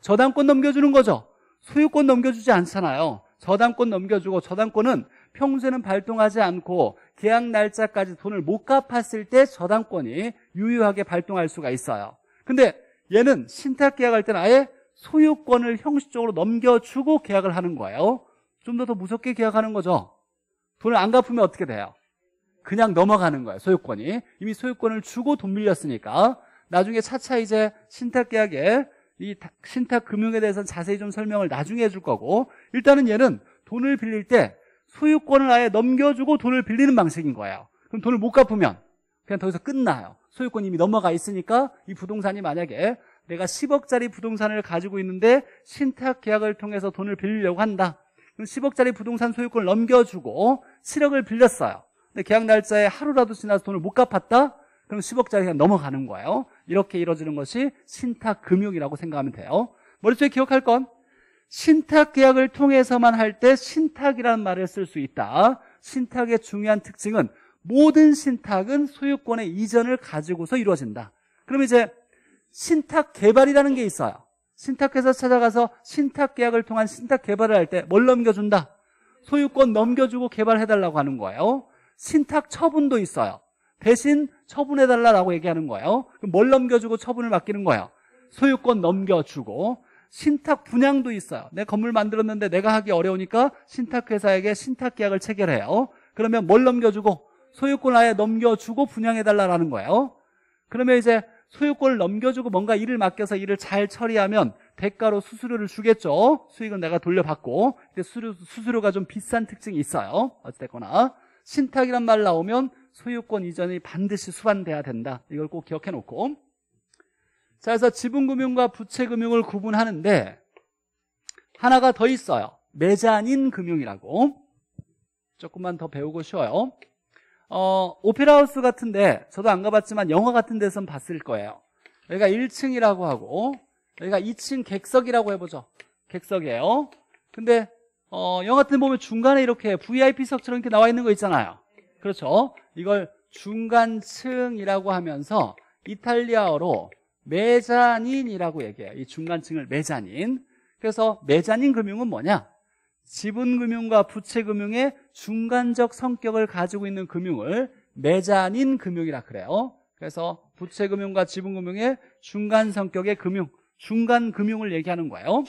저당권 넘겨주는 거죠. 소유권 넘겨주지 않잖아요. 저당권 넘겨주고, 저당권은 평소에는 발동하지 않고 계약 날짜까지 돈을 못 갚았을 때 저당권이 유효하게 발동할 수가 있어요. 근데 얘는 신탁계약할 때는 아예 소유권을 형식적으로 넘겨주고 계약을 하는 거예요. 좀 더 더 무섭게 계약하는 거죠. 돈을 안 갚으면 어떻게 돼요? 그냥 넘어가는 거예요. 소유권이 이미 소유권을 주고 돈 빌렸으니까. 나중에 차차 이제 신탁계약에 이 신탁금융에 대해서는 자세히 좀 설명을 나중에 해줄 거고, 일단은 얘는 돈을 빌릴 때 소유권을 아예 넘겨주고 돈을 빌리는 방식인 거예요. 그럼 돈을 못 갚으면 그냥 거기서 끝나요. 소유권이 이미 넘어가 있으니까. 이 부동산이 만약에 내가 십억짜리 부동산을 가지고 있는데 신탁계약을 통해서 돈을 빌리려고 한다. 그럼 십억짜리 부동산 소유권을 넘겨주고 칠억을 빌렸어요. 근데 계약 날짜에 하루라도 지나서 돈을 못 갚았다? 그럼 십억짜리 그냥 넘어가는 거예요. 이렇게 이루어지는 것이 신탁금융이라고 생각하면 돼요. 머릿속에 기억할 건 신탁계약을 통해서만 할 때 신탁이라는 말을 쓸 수 있다. 신탁의 중요한 특징은 모든 신탁은 소유권의 이전을 가지고서 이루어진다. 그럼 이제 신탁개발이라는 게 있어요. 신탁회사 찾아가서 신탁계약을 통한 신탁개발을 할 때 뭘 넘겨준다? 소유권 넘겨주고 개발해달라고 하는 거예요. 신탁처분도 있어요. 대신 처분해달라고 얘기하는 거예요. 그럼 뭘 넘겨주고 처분을 맡기는 거예요? 소유권 넘겨주고. 신탁분양도 있어요. 내 건물 만들었는데 내가 하기 어려우니까 신탁회사에게 신탁계약을 체결해요. 그러면 뭘 넘겨주고? 소유권 아예 넘겨주고 분양해달라는 거예요. 그러면 이제 소유권을 넘겨주고 뭔가 일을 맡겨서 일을 잘 처리하면 대가로 수수료를 주겠죠. 수익은 내가 돌려받고. 근데 수수료, 수수료가 좀 비싼 특징이 있어요. 어찌됐거나 신탁이란 말 나오면 소유권 이전이 반드시 수반돼야 된다. 이걸 꼭 기억해 놓고. 자, 그래서 지분금융과 부채금융을 구분하는데 하나가 더 있어요. 메자닌 금융이라고. 조금만 더 배우고 쉬어요. 어, 오페라하우스 같은데, 저도 안 가봤지만 영화 같은 데선 봤을 거예요. 여기가 일 층이라고 하고 여기가 이 층 객석이라고 해보죠. 객석이에요. 근데 어, 영화 같은 데 보면 중간에 이렇게 브이아이피석처럼 이렇게 나와 있는 거 있잖아요. 그렇죠. 이걸 중간층이라고 하면서 이탈리아어로 메자닌이라고 얘기해요. 이 중간층을 메자닌. 그래서 메자닌 금융은 뭐냐? 지분금융과 부채금융의 중간적 성격을 가지고 있는 금융을 메자닌 금융이라 그래요. 그래서 부채금융과 지분금융의 중간 성격의 금융, 중간금융을 얘기하는 거예요.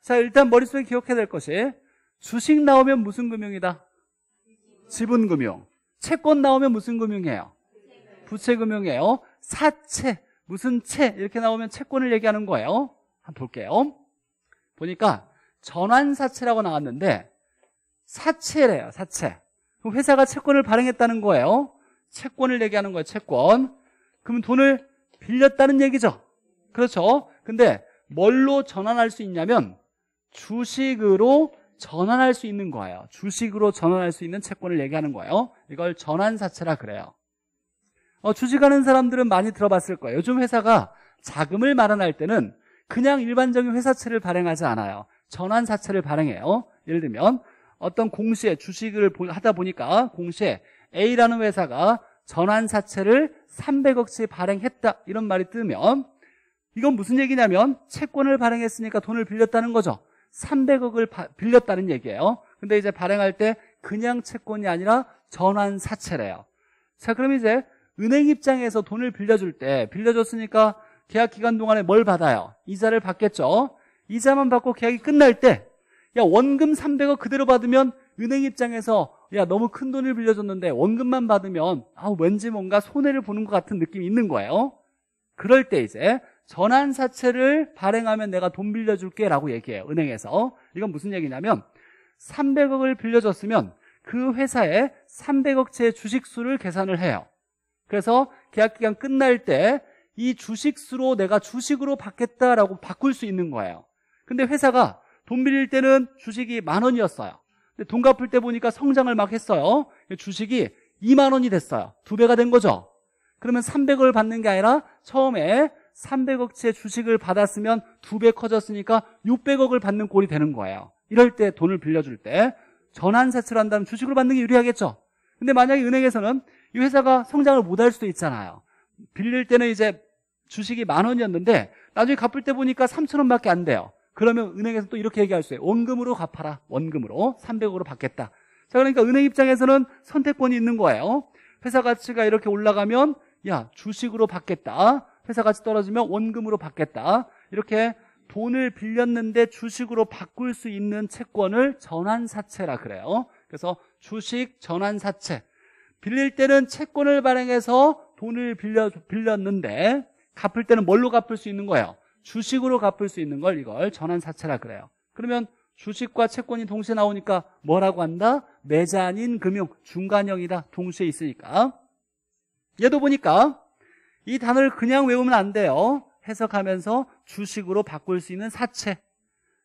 자, 일단 머릿속에 기억해야 될 것이, 주식 나오면 무슨 금융이다? 지분금융. 채권 나오면 무슨 금융이에요? 부채금융이에요. 사채, 무슨 채 이렇게 나오면 채권을 얘기하는 거예요. 한번 볼게요. 보니까 전환사채라고 나왔는데 사채래요. 사채. 그럼 회사가 채권을 발행했다는 거예요. 채권을 얘기하는 거예요. 채권. 그럼 돈을 빌렸다는 얘기죠. 그렇죠. 근데 뭘로 전환할 수 있냐면 주식으로 전환할 수 있는 거예요. 주식으로 전환할 수 있는 채권을 얘기하는 거예요. 이걸 전환사채라 그래요. 어, 주식하는 사람들은 많이 들어봤을 거예요. 요즘 회사가 자금을 마련할 때는 그냥 일반적인 회사채를 발행하지 않아요. 전환사채를 발행해요. 예를 들면 어떤 공시에 주식을 하다 보니까 공시에 A라는 회사가 전환사채를 삼백억치 발행했다 이런 말이 뜨면, 이건 무슨 얘기냐면 채권을 발행했으니까 돈을 빌렸다는 거죠. 삼백억을 바, 빌렸다는 얘기예요. 근데 이제 발행할 때 그냥 채권이 아니라 전환사채래요. 자, 그럼 이제 은행 입장에서 돈을 빌려줄 때, 빌려줬으니까 계약 기간 동안에 뭘 받아요? 이자를 받겠죠. 이자만 받고 계약이 끝날 때, 야, 원금 삼백억 그대로 받으면 은행 입장에서 야, 너무 큰 돈을 빌려줬는데 원금만 받으면 아, 왠지 뭔가 손해를 보는 것 같은 느낌이 있는 거예요. 그럴 때 이제 전환사채를 발행하면 내가 돈 빌려줄게 라고 얘기해요. 은행에서. 이건 무슨 얘기냐면 삼백억을 빌려줬으면 그 회사에 삼백억치의 주식수를 계산을 해요. 그래서 계약기간 끝날 때 이 주식수로 내가 주식으로 받겠다라고 바꿀 수 있는 거예요. 근데 회사가 돈 빌릴 때는 주식이 만 원이었어요. 근데 돈 갚을 때 보니까 성장을 막 했어요. 주식이 이만 원이 됐어요. 두 배가 된 거죠. 그러면 삼백억을 받는 게 아니라 처음에 삼백억치의 주식을 받았으면 두 배 커졌으니까 육백억을 받는 꼴이 되는 거예요. 이럴 때 돈을 빌려줄 때 전환세출을 한다면 주식으로 받는 게 유리하겠죠. 근데 만약에 은행에서는 이 회사가 성장을 못할 수도 있잖아요. 빌릴 때는 이제 주식이 만 원이었는데 나중에 갚을 때 보니까 삼천 원밖에 안 돼요. 그러면 은행에서 또 이렇게 얘기할 수 있어요. 원금으로 갚아라. 원금으로 삼백억으로 받겠다. 자, 그러니까 은행 입장에서는 선택권이 있는 거예요. 회사 가치가 이렇게 올라가면 야 주식으로 받겠다. 회사 가치 떨어지면 원금으로 받겠다. 이렇게 돈을 빌렸는데 주식으로 바꿀 수 있는 채권을 전환사채라 그래요. 그래서 주식 전환사채. 빌릴 때는 채권을 발행해서 돈을 빌려, 빌렸는데 갚을 때는 뭘로 갚을 수 있는 거예요? 주식으로 갚을 수 있는 걸 이걸 전환사채라 그래요. 그러면 주식과 채권이 동시에 나오니까 뭐라고 한다? 메자닌 금융, 중간형이다. 동시에 있으니까. 얘도 보니까 이 단어를 그냥 외우면 안 돼요. 해석하면서 주식으로 바꿀 수 있는 사채.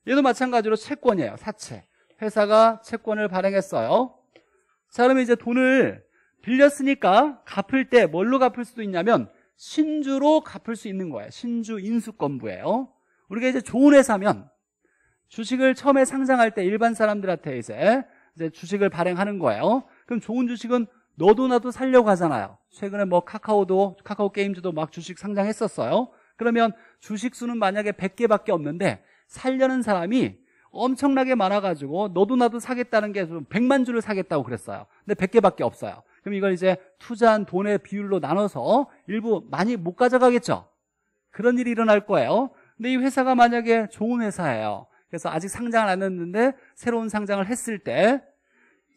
얘도 마찬가지로 채권이에요. 사채. 회사가 채권을 발행했어요. 자, 그러면 이제 돈을 빌렸으니까 갚을 때 뭘로 갚을 수도 있냐면 신주로 갚을 수 있는 거예요. 신주 인수권부예요. 우리가 이제 좋은 회사면 주식을 처음에 상장할 때 일반 사람들한테 이제, 이제 주식을 발행하는 거예요. 그럼 좋은 주식은 너도 나도 살려고 하잖아요. 최근에 뭐 카카오도 카카오 게임즈도 막 주식 상장했었어요. 그러면 주식 수는 만약에 백 개밖에 없는데 살려는 사람이 엄청나게 많아가지고 너도 나도 사겠다는 게 백만 주를 사겠다고 그랬어요. 근데 백 개밖에 없어요. 그럼 이걸 이제 투자한 돈의 비율로 나눠서 일부 많이 못 가져가겠죠. 그런 일이 일어날 거예요. 근데 이 회사가 만약에 좋은 회사예요. 그래서 아직 상장을 안 했는데 새로운 상장을 했을 때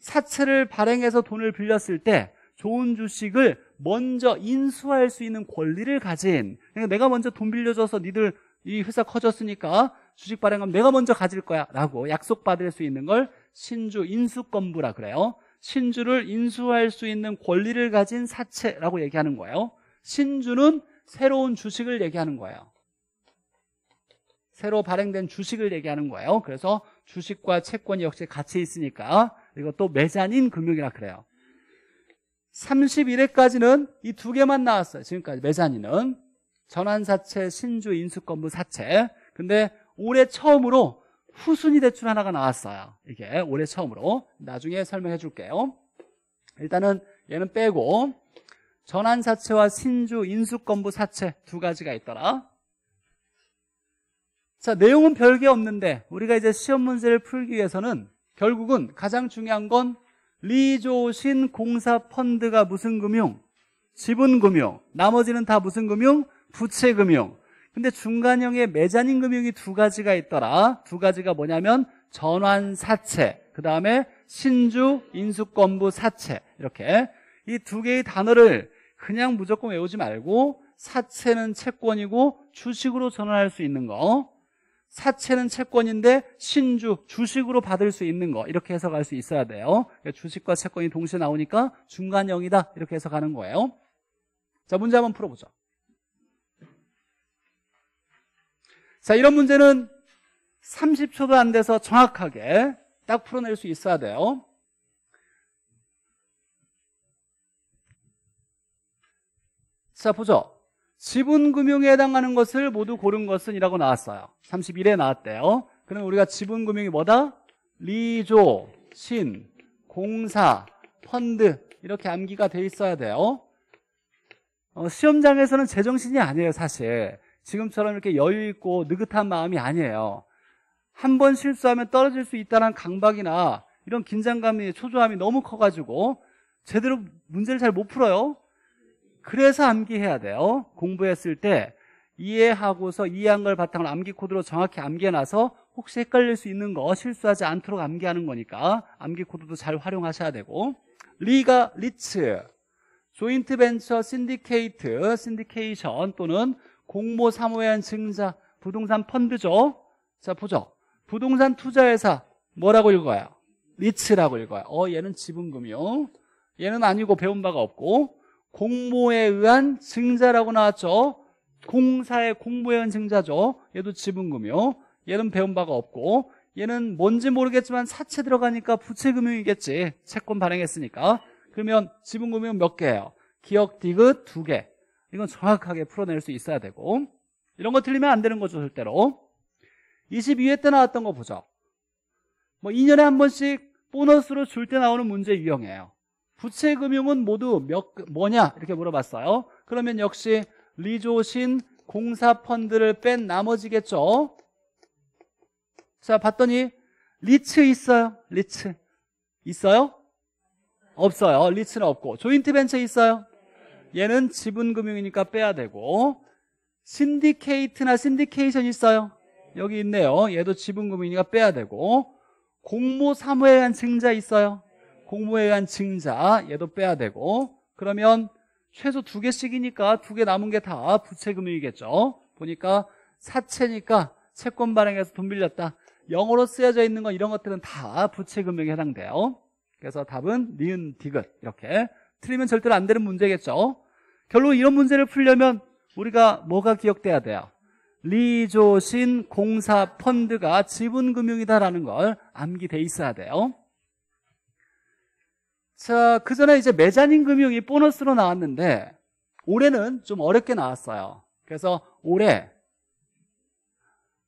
사채를 발행해서 돈을 빌렸을 때 좋은 주식을 먼저 인수할 수 있는 권리를 가진, 그러니까 내가 먼저 돈 빌려줘서 니들 이 회사 커졌으니까 주식 발행하면 내가 먼저 가질 거야 라고 약속받을 수 있는 걸 신주 인수권부라 그래요. 신주를 인수할 수 있는 권리를 가진 사채라고 얘기하는 거예요. 신주는 새로운 주식을 얘기하는 거예요. 새로 발행된 주식을 얘기하는 거예요. 그래서 주식과 채권이 역시 같이 있으니까 이것도 메자닌 금융이라 그래요. 삼십일 회까지는 이 두 개만 나왔어요. 지금까지 메자닌은 전환사채, 신주, 인수권부, 사채. 근데 올해 처음으로 후순위 대출 하나가 나왔어요. 이게 올해 처음으로. 나중에 설명해 줄게요. 일단은 얘는 빼고 전환사채와 신주, 인수권부, 사채 두 가지가 있더라. 자, 내용은 별게 없는데 우리가 이제 시험 문제를 풀기 위해서는 결국은 가장 중요한 건 리조신 공사 펀드가 무슨 금융? 지분금융. 나머지는 다 무슨 금융? 부채금융. 근데 중간형의 메자닌 금융이 두 가지가 있더라. 두 가지가 뭐냐면 전환사채, 그 다음에 신주, 인수권부, 사채. 이렇게 이 두 개의 단어를 그냥 무조건 외우지 말고 사채는 채권이고 주식으로 전환할 수 있는 거, 사채는 채권인데 신주, 주식으로 받을 수 있는 거, 이렇게 해석할 수 있어야 돼요. 주식과 채권이 동시에 나오니까 중간형이다 이렇게 해석하는 거예요. 자, 문제 한번 풀어보죠. 자, 이런 문제는 삼십 초도 안 돼서 정확하게 딱 풀어낼 수 있어야 돼요. 자, 보죠. 지분금융에 해당하는 것을 모두 고른 것은 이라고 나왔어요. 삼십일 회에 나왔대요. 그러면 우리가 지분금융이 뭐다? 리조, 신, 공사, 펀드 이렇게 암기가 돼 있어야 돼요. 어, 시험장에서는 제정신이 아니에요. 사실 지금처럼 이렇게 여유 있고 느긋한 마음이 아니에요. 한 번 실수하면 떨어질 수 있다는 강박이나 이런 긴장감이, 초조함이 너무 커가지고 제대로 문제를 잘 못 풀어요. 그래서 암기해야 돼요. 공부했을 때 이해하고서 이해한 걸 바탕으로 암기 코드로 정확히 암기해놔서 혹시 헷갈릴 수 있는 거 실수하지 않도록 암기하는 거니까 암기 코드도 잘 활용하셔야 되고, 리가 리츠, 조인트 벤처, 신디케이트, 신디케이션 또는 공모 사모에 한 증자, 부동산 펀드죠. 자, 보죠. 부동산 투자회사 뭐라고 읽어요? 리츠라고 읽어요. 어, 얘는 지분금융, 얘는 아니고 배운 바가 없고, 공모에 의한 증자라고 나왔죠. 공사의 공모에 의한 증자죠. 얘도 지분금융. 얘는 배운 바가 없고, 얘는 뭔지 모르겠지만 사채 들어가니까 부채금융이겠지. 채권 발행했으니까. 그러면 지분금융 몇 개예요? 기억 디귿 두 개. 이건 정확하게 풀어낼 수 있어야 되고, 이런 거 틀리면 안 되는 거죠. 절대로. 이십이 회 때 나왔던 거 보죠. 뭐 이 년에 한 번씩 보너스로 줄 때 나오는 문제 유형이에요. 부채금융은 모두 몇 뭐냐 이렇게 물어봤어요. 그러면 역시 리조신 공사펀드를 뺀 나머지겠죠. 자, 봤더니 리츠 있어요. 리츠 있어요? 없어요. 리츠는 없고. 조인트벤처 있어요? 얘는 지분금융이니까 빼야 되고. 신디케이트나 신디케이션 있어요? 여기 있네요. 얘도 지분금융이니까 빼야 되고. 공모사무에 의한 증자 있어요? 공모에 의한 증자, 얘도 빼야 되고. 그러면 최소 두 개씩이니까 두 개 남은 게 다 부채금융이겠죠. 보니까 사채니까 채권 발행해서 돈 빌렸다, 영어로 쓰여져 있는 건 이런 것들은 다 부채금융에 해당돼요. 그래서 답은 니은 디귿 이렇게 틀리면 절대로 안 되는 문제겠죠. 결국 이런 문제를 풀려면 우리가 뭐가 기억돼야 돼요? 리조신 공사 펀드가 지분금융이다라는 걸 암기돼 있어야 돼요. 자, 그 전에 이제 메자닌 금융이 보너스로 나왔는데 올해는 좀 어렵게 나왔어요. 그래서 올해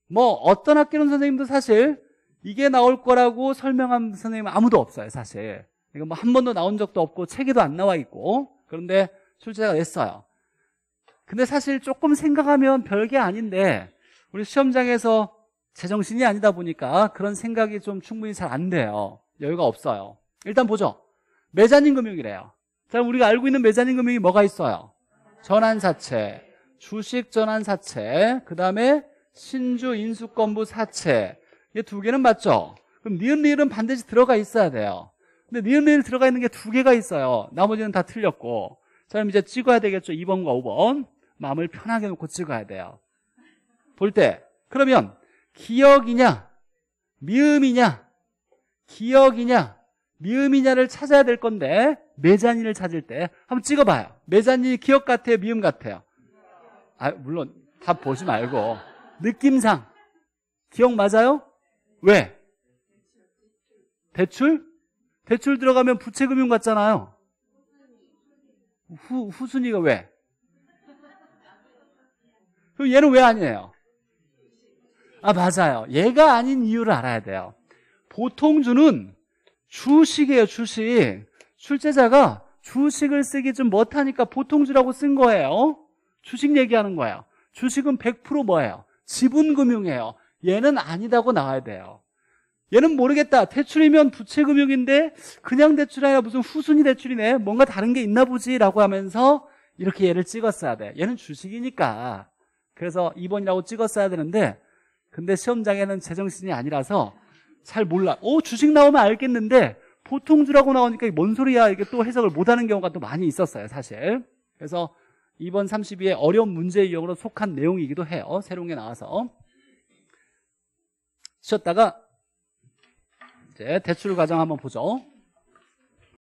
뭐 어떤 학개론 선생님도 사실 이게 나올 거라고 설명한 선생님은 아무도 없어요. 사실 이거 뭐 한 번도 나온 적도 없고 책에도 안 나와 있고. 그런데 출제자가 냈어요. 근데 사실 조금 생각하면 별게 아닌데 우리 시험장에서 제정신이 아니다 보니까 그런 생각이 좀 충분히 잘 안 돼요. 여유가 없어요. 일단 보죠. 메자닌 금융이래요. 자, 우리가 알고 있는 메자닌 금융이 뭐가 있어요? 전환사채, 주식전환사채, 그 다음에 신주인수권부 사채, 이 두 개는 맞죠? 그럼 니은 리을은 반드시 들어가 있어야 돼요. 근데 니은 리을 들어가 있는 게 두 개가 있어요. 나머지는 다 틀렸고. 자, 그럼 이제 찍어야 되겠죠. 이 번과 오 번. 마음을 편하게 놓고 찍어야 돼요. 볼 때 그러면 기억이냐 미음이냐, 기억이냐 미음이냐를 찾아야 될 건데 메자닌을 찾을 때 한번 찍어봐요. 메자닌이 기억 같아요, 미음 같아요? 아, 물론 답 보지 말고 느낌상 기억 맞아요? 왜? 대출? 대출 들어가면 부채금융 같잖아요. 후, 후순위가 왜? 그럼 얘는 왜 아니에요? 아, 맞아요. 얘가 아닌 이유를 알아야 돼요. 보통주는 주식이에요, 주식. 출제자가 주식을 쓰기 좀 못하니까 보통주라고 쓴 거예요. 주식 얘기하는 거예요. 주식은 백 퍼센트 뭐예요? 지분금융이에요. 얘는 아니다고 나와야 돼요. 얘는 모르겠다. 대출이면 부채금융인데 그냥 대출이 아니라 무슨 후순위 대출이네, 뭔가 다른 게 있나 보지 라고 하면서 이렇게 얘를 찍었어야 돼. 얘는 주식이니까. 그래서 이 번이라고 찍었어야 되는데 근데 시험장에는 제정신이 아니라서 잘 몰라. 오, 주식 나오면 알겠는데 보통주라고 나오니까 뭔 소리야, 이게 또 해석을 못하는 경우가 또 많이 있었어요, 사실. 그래서 이 번 삼십이의 어려운 문제 유형으로 속한 내용이기도 해요. 새로운 게 나와서. 쉬었다가 이제 대출 과정 한번 보죠.